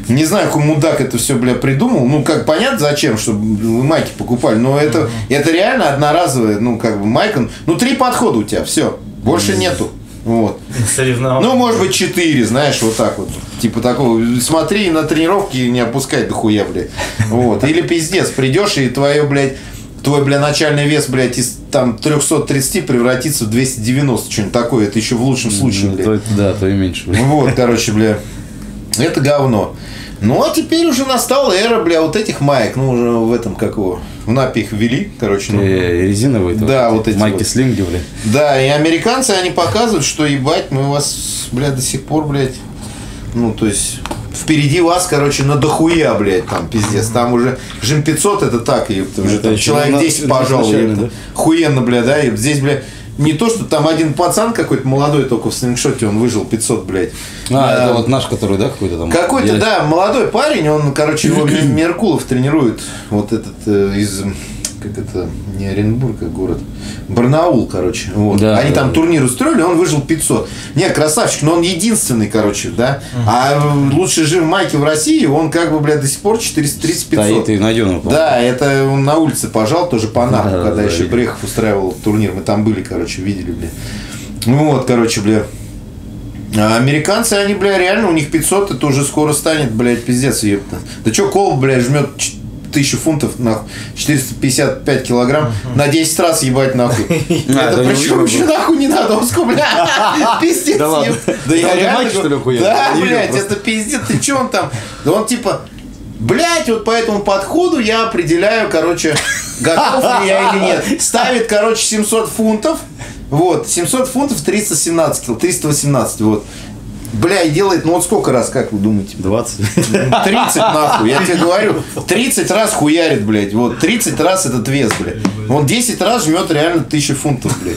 Не знаю, какой мудак это все, бля, придумал. Ну, как понятно, зачем, чтобы майки покупали. Но это, mm-hmm. это реально одноразовая, ну, как бы, майка. Ну, три подхода у тебя, все, больше mm-hmm. нету. Вот. Ну, может быть, четыре, знаешь, вот так вот. Типа такого, смотри на тренировки и не опускай дохуя, блядь. Вот. Или пиздец, придешь и твое, блядь, твой, блядь, начальный вес, блядь, из там триста тридцать превратится в двести девяносто, что-нибудь такое. Это еще в лучшем случае, блядь. То, да, то и меньше. Блядь. Вот, короче, блядь, это говно. Ну, а теперь уже настала эра, бля, вот этих маек. Ну, уже в этом, как его, в НАПе их ввели, короче. Ну, резиновые. Да, вот, вот эти майки вот. Слинги, бля. Да, и американцы, они показывают, что, ебать, мы вас, бля, до сих пор, блядь, ну, то есть, впереди вас, короче, на дохуя, блядь, там, пиздец. Там уже жим пятьсот, это так, ебта, уже там человек десять, пожалуй, да? Охуенно, бля, да, ебта. Здесь, бля, не то, что там один пацан какой-то молодой только в слингшоте, он выжил пятьсот, блядь. А, а это вот наш, который, да, какой-то там? Какой-то, я... да, молодой парень, он, короче, его Меркулов тренирует, вот этот э, из, как это, не Оренбург, а город, Барнаул, короче. Вот. Да, они да, там да. турнир устроили, он выжил пятьсот. Не, красавчик, но он единственный, короче, да. Угу. А лучший жим майки в России, он как бы, блядь, до сих пор четыреста тридцать — пятьсот. Да, это он на улице пожал, тоже по нам, да, когда да, еще да, Брехов устраивал турнир, мы там были, короче, видели, блядь. Ну вот, короче, блядь. А американцы, они, бля, реально, у них пятьсот, это уже скоро станет, блядь, пиздец, ебта. Да чё, Колб, блядь, жмет тысячу фунтов, нахуй, четыреста пятьдесят пять килограмм, uh-huh. на десять раз, ебать, нахуй. Это причем еще нахуй не надо, он сколько, бля, пиздец, ебта. Да я реально, что ли, хуя? Да, блядь, это пиздец, ты чё он там? Да он типа... Блять, вот по этому подходу я определяю, короче, готов ли я или нет. Ставит, короче, семьсот фунтов. Вот, семьсот фунтов, триста семнадцать кило, триста восемнадцать, вот. Бля, и делает, ну вот сколько раз, как вы думаете? двадцать. тридцать, нахуй, я тебе говорю. тридцать раз хуярит, блядь. Вот, тридцать раз этот вес, блядь. Он десять раз жмет реально тысячу фунтов, блядь.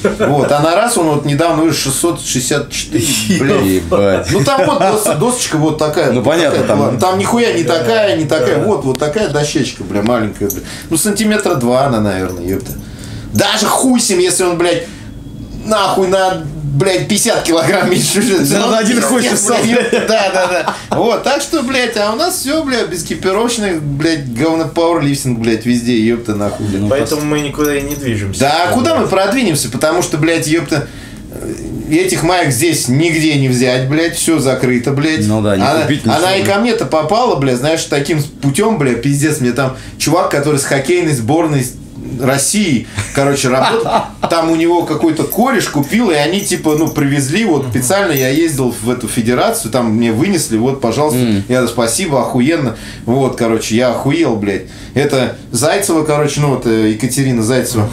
Вот, а на раз он вот недавно уже шестьсот шестьдесят четыре, блядь. Ебать. Ну там вот дос, досочка вот такая. Ну вот понятно, такая, там. Ладно. Там нихуя не такая, не такая. Да. Вот, вот такая дощечка, бля, маленькая, бля. Ну сантиметра два она, наверное, ёпта. Даже хусим, если он, блядь, нахуй на, блядь, пятьдесят килограмм меньше. Да, на один хусим сам. Да, да, да. Вот, так что, блядь, а у нас все, блядь, без кипировочных, блядь, говно-пауэрлифтинг, блядь, везде, ёпта, нахуй. Блядь. Поэтому мы никуда и не движемся. Да, а куда мы продвинемся, потому что, блядь, ёпта, этих маек здесь нигде не взять, блядь, все закрыто, блядь. Ну да, не она, купить ничего. Она и ко мне-то попала, блядь, знаешь, таким путем, блядь, пиздец, мне там чувак, который с хоккейной сборной России, короче, работал. Там у него какой-то кореш купил, и они типа, ну, привезли, вот специально я ездил в эту федерацию, там мне вынесли, вот, пожалуйста, mm. я спасибо, охуенно. Вот, короче, я охуел, блядь. Это Зайцева, короче, ну, вот Екатерина Зайцева.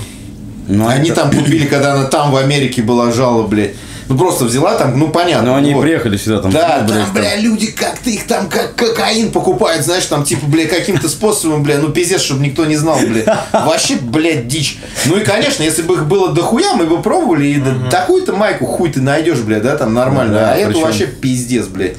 Но они это... там купили, когда она там в Америке была, жала, блядь. Ну, просто взяла там, ну, понятно. Но они вот. приехали сюда там. Да, ну, блядь, там, бля, там. люди как-то их там как кокаин покупают, знаешь, там, типа, бля, каким-то способом, бля, ну, пиздец, чтобы никто не знал, бля. Вообще, блядь, дичь. Ну, и, конечно, если бы их было дохуя, мы бы пробовали, и угу. такую-то майку хуй ты найдешь, бля, да, там, нормально. Ну, да, а это причем... вообще пиздец, блядь.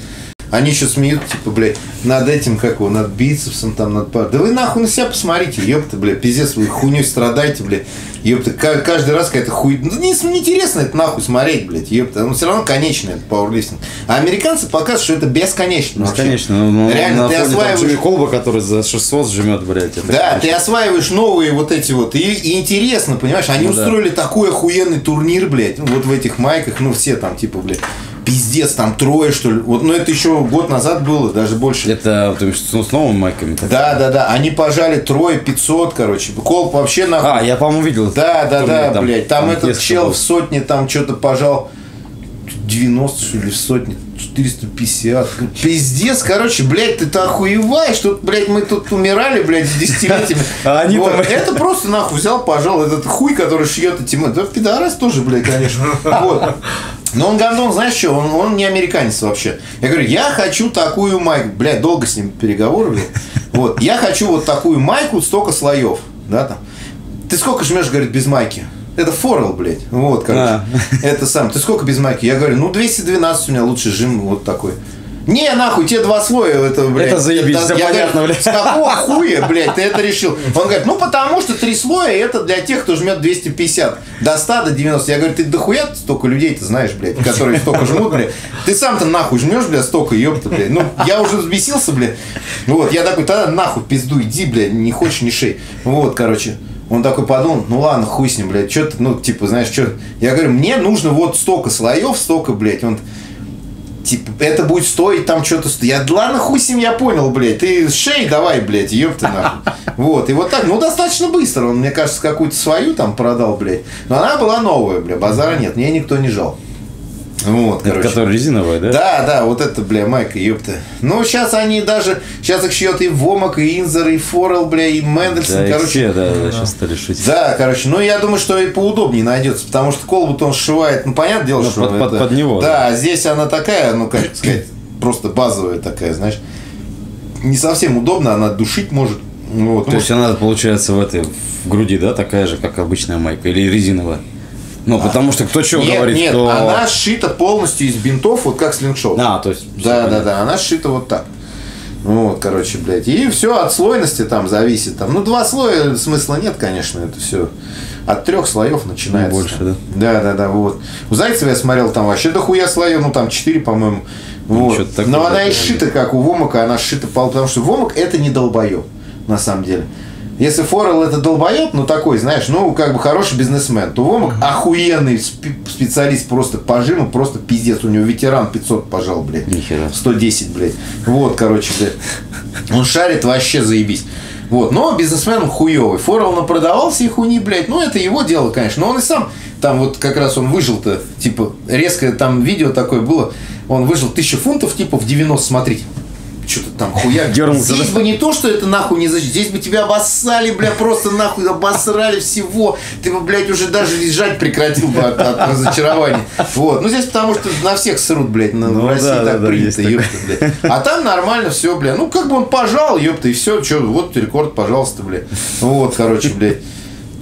Они еще смеют, типа, блядь, над этим, как его, над бицепсом, там, над... Да вы нахуй на себя посмотрите, ёпта, блядь, пиздец, вы хуйнёй страдаете, блядь, ёпта, каждый раз какая-то хуй... Ну, не, неинтересно это нахуй смотреть, блядь, ёпта, но все равно конечный это пауэрлифтинг. А американцы показывают, что это бесконечно. Бесконечно, ну, реально, на ты фоне осваиваешь... Джимми Колба, который за шестьсот жмет, блядь. Это, да, конечно. Ты осваиваешь новые вот эти вот, и, и интересно, понимаешь, они ну, устроили да. такой охуенный турнир, блядь, ну, вот в этих майках, ну, все там, типа, блядь. Пиздец, там трое, что ли. Вот, но это еще год назад было, даже больше. Это потому что с новыми майками. Да, да, да. Они пожали трое, пятьсот, короче. Колб вообще нахуй. А, я, по-моему, видел. Да, да, да, там, блядь. Там, там этот чел был. В сотне там что-то пожал. девяносто, что ли, в сотне. четыреста пятьдесят. Пиздец, короче, блядь, ты-то охуеваешь. Тут, блядь, мы тут умирали, блядь, с десятилетиями. А они вот. там... Это просто нахуй взял, пожал. Этот хуй, который шьет эти мы. Да, пидорас тоже, блядь, конечно. Вот. Но он гандон, знаешь что, он, он не американец вообще. Я говорю, я хочу такую майку. Блядь, долго с ним переговоры, блядь. Вот. Я хочу вот такую майку, столько слоев. Да, там. Ты сколько жмешь, говорит, без майки? Это Forrell, блядь. Вот, короче. А. Это сам. Ты сколько без майки? Я говорю, ну двести двенадцать у меня лучший жим вот такой. Не, нахуй, тебе два слоя этого, блядь. Это заебись, это, да, я понятно, говорю, блядь. С какого хуя, блядь, ты это решил? Он говорит, ну потому что три слоя это для тех, кто жмет двести пятьдесят. До ста, до девяноста. Я говорю, ты дохуя столько людей ты знаешь, блядь, которые столько жмут, блядь. Ты сам-то нахуй жмешь, блядь, столько, ёпта, блядь. Ну, я уже взбесился, блядь. Вот, я такой, тогда нахуй, пизду, иди, блядь, не хочешь, не шей. Вот, короче. Он такой подумал, ну ладно, хуй с ним, блядь, что ты, ну, типа, знаешь, что... Я говорю, мне нужно вот столько слоев, столько, блядь, он... Типа, это будет стоить там что-то... Я, ладно, хуй с ним, я понял, блядь, ты шей давай, блядь, ёпта нахуй. Вот, и вот так, ну, достаточно быстро, он, мне кажется, какую-то свою там продал, блядь, но она была новая, блядь, базара нет, мне никто не жал. Вот, это короче. Которая резиновая, да? Да, да, вот это, бля, майка, ёпта. Ну, сейчас они даже, сейчас их шьет и Womack, и Инзер, и Forrell, бля, и Мендельсон, да, короче. Все, да, да, сейчас стали шить. Да, короче, ну, я думаю, что и поудобнее найдется, потому что колбу-то он сшивает, ну, понятное дело, ну, что... Под, это, под, под него. Да, да, здесь она такая, ну, как сказать, просто базовая такая, знаешь, не совсем удобно, она душить может. Вот, То ну, есть, она, получается, в этой, в груди, да, такая же, как обычная майка, или резиновая? Ну, а, потому что кто чего нет, говорит, нет, то... она сшита полностью из бинтов, вот как слингшот. А, то есть... Да, да, да, она сшита вот так. Вот, короче, блядь. И все от слойности там зависит. Там. Ну, два слоя смысла нет, конечно, это все. От трех слоев начинается. Ну, больше, да? Да, да, да, вот. У Зайцева я смотрел, там вообще дохуя слоев, ну, там четыре, по-моему. Ну, вот. Такое, но она и сшита, как у Womack, она сшита, потому что Womack это не долбоеб, на самом деле. Если Forrell это долбоеб, ну такой, знаешь, ну как бы хороший бизнесмен, то Womack охуенный специалист просто по жиму, просто пиздец. У него ветеран пятьсот пожал, блядь. Нихера. сто десять, блядь. Вот, короче, блядь. Он шарит вообще заебись. Вот, но бизнесмен хуёвый. Forrell напродавался и хуйни, блядь. Ну это его дело, конечно. Но он и сам, там вот как раз он выжил-то, типа, резко там видео такое было. Он выжил тысячу фунтов, типа, в девяносто, смотрите. Что-то там хуяк. Дернулся. Здесь бы не то, что это нахуй не защитить. Здесь бы тебя обоссали, бля, просто нахуй обосрали всего. Ты бы, блядь, уже даже лежать прекратил бы от, от разочарования. Вот. Ну, здесь потому что на всех срут, блядь. На, ну, в России да, так да, принято, да, ёпта, блядь. А там нормально все, бля. Ну, как бы он пожал, ёпта, и все. Че, вот рекорд, пожалуйста, бля. Вот, короче, блядь.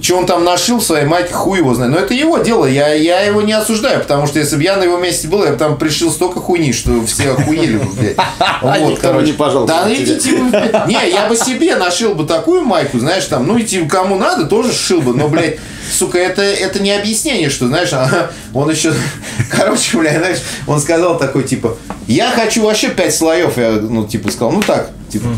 Что он там нашил в своей майке, хуй его знает. Но это его дело, я, я его не осуждаю, потому что если бы я на его месте был, я бы там пришил столько хуйни, что все охуели бы, блядь. Вот, короче. Да, идите вы, блядь. Не, я бы себе нашил бы такую майку, знаешь, там, ну, идти кому надо, тоже сшил бы, но, блядь, сука, это, это не объяснение, что, знаешь, он еще, короче, блядь, знаешь, он сказал такой, типа, я хочу вообще пять слоев, я, ну, типа, сказал, ну, так, типа,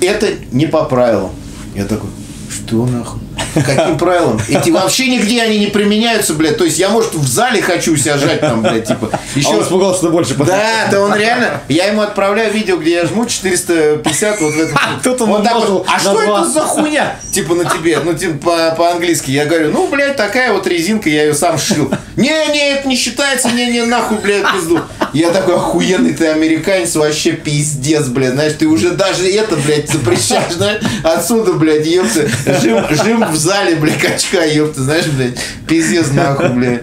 это не по правилам. Я такой, что нахуй? Каким правилам? Эти вообще нигде они не применяются, блядь. То есть я, может, в зале хочу себя жать там, блядь, типа. Еще... А он испугался больше. Потому... Да, да он реально... Я ему отправляю видео, где я жму четыреста пятьдесят вот в этом. А, тут он он такой, а что два. Это за хуйня? Типа на тебе, ну типа по-английски. Я говорю, ну, блядь, такая вот резинка, я ее сам шил. Не-не, это не считается, не-не, нахуй, блядь, пизду. Я такой, охуенный ты американец, вообще пиздец, блядь. Знаешь, ты уже даже это, блядь, запрещаешь, знаешь, отсюда, блядь, ёпта, жим, жим в зале, блядь, качка, ёпта, знаешь, блядь, пиздец, нахуй, блядь.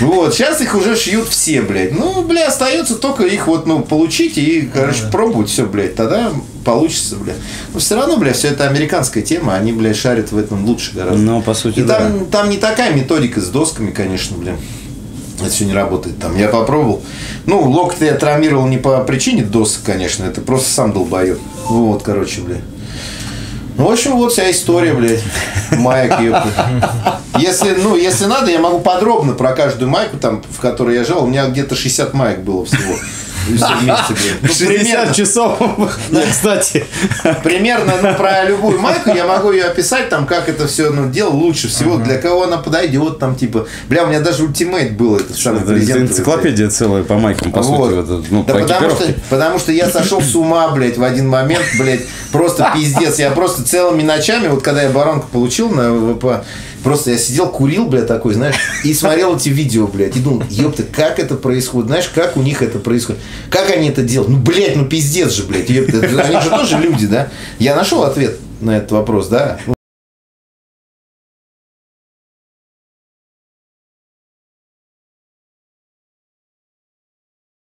Вот, сейчас их уже шьют все, блядь. Ну, блядь, остается только их вот, ну, получить и, короче, пробовать все, блядь, тогда получится, блядь. Но все равно, блядь, все это американская тема, они, блядь, шарят в этом лучше гораздо. Ну, по сути, и да. там, там не такая методика с досками, конечно, блядь. Это все не работает там. Я попробовал. Ну, локоть я травмировал не по причине досок, конечно. Это просто сам долбоёб. Вот, короче, блядь. Ну, в общем, вот вся история, блядь. Маек, ёпта. Если, ну, если надо, я могу подробно про каждую майку, там, в которой я жал. У меня где-то шестьдесят маек было всего. шестьдесят часов, кстати. Примерно, ну, про любую майку я могу ее описать, там, как это все, ну, дело лучше всего, для кого она подойдет, там, типа, бля, у меня даже ультимейт был, это самый презент. Энциклопедия целая по майкам, по сути, ну, по экипировке. Потому что я сошел с ума, блядь, в один момент, блядь, просто пиздец, я просто целыми ночами, вот когда я баранку получил на ВП, просто я сидел, курил, блядь, такой, знаешь, и смотрел эти видео, блядь, и думал, ёпта, как это происходит, знаешь, как у них это происходит. Как они это делают? Ну, блядь, ну пиздец же, блядь. Они же тоже люди, да? Я нашел ответ на этот вопрос, да?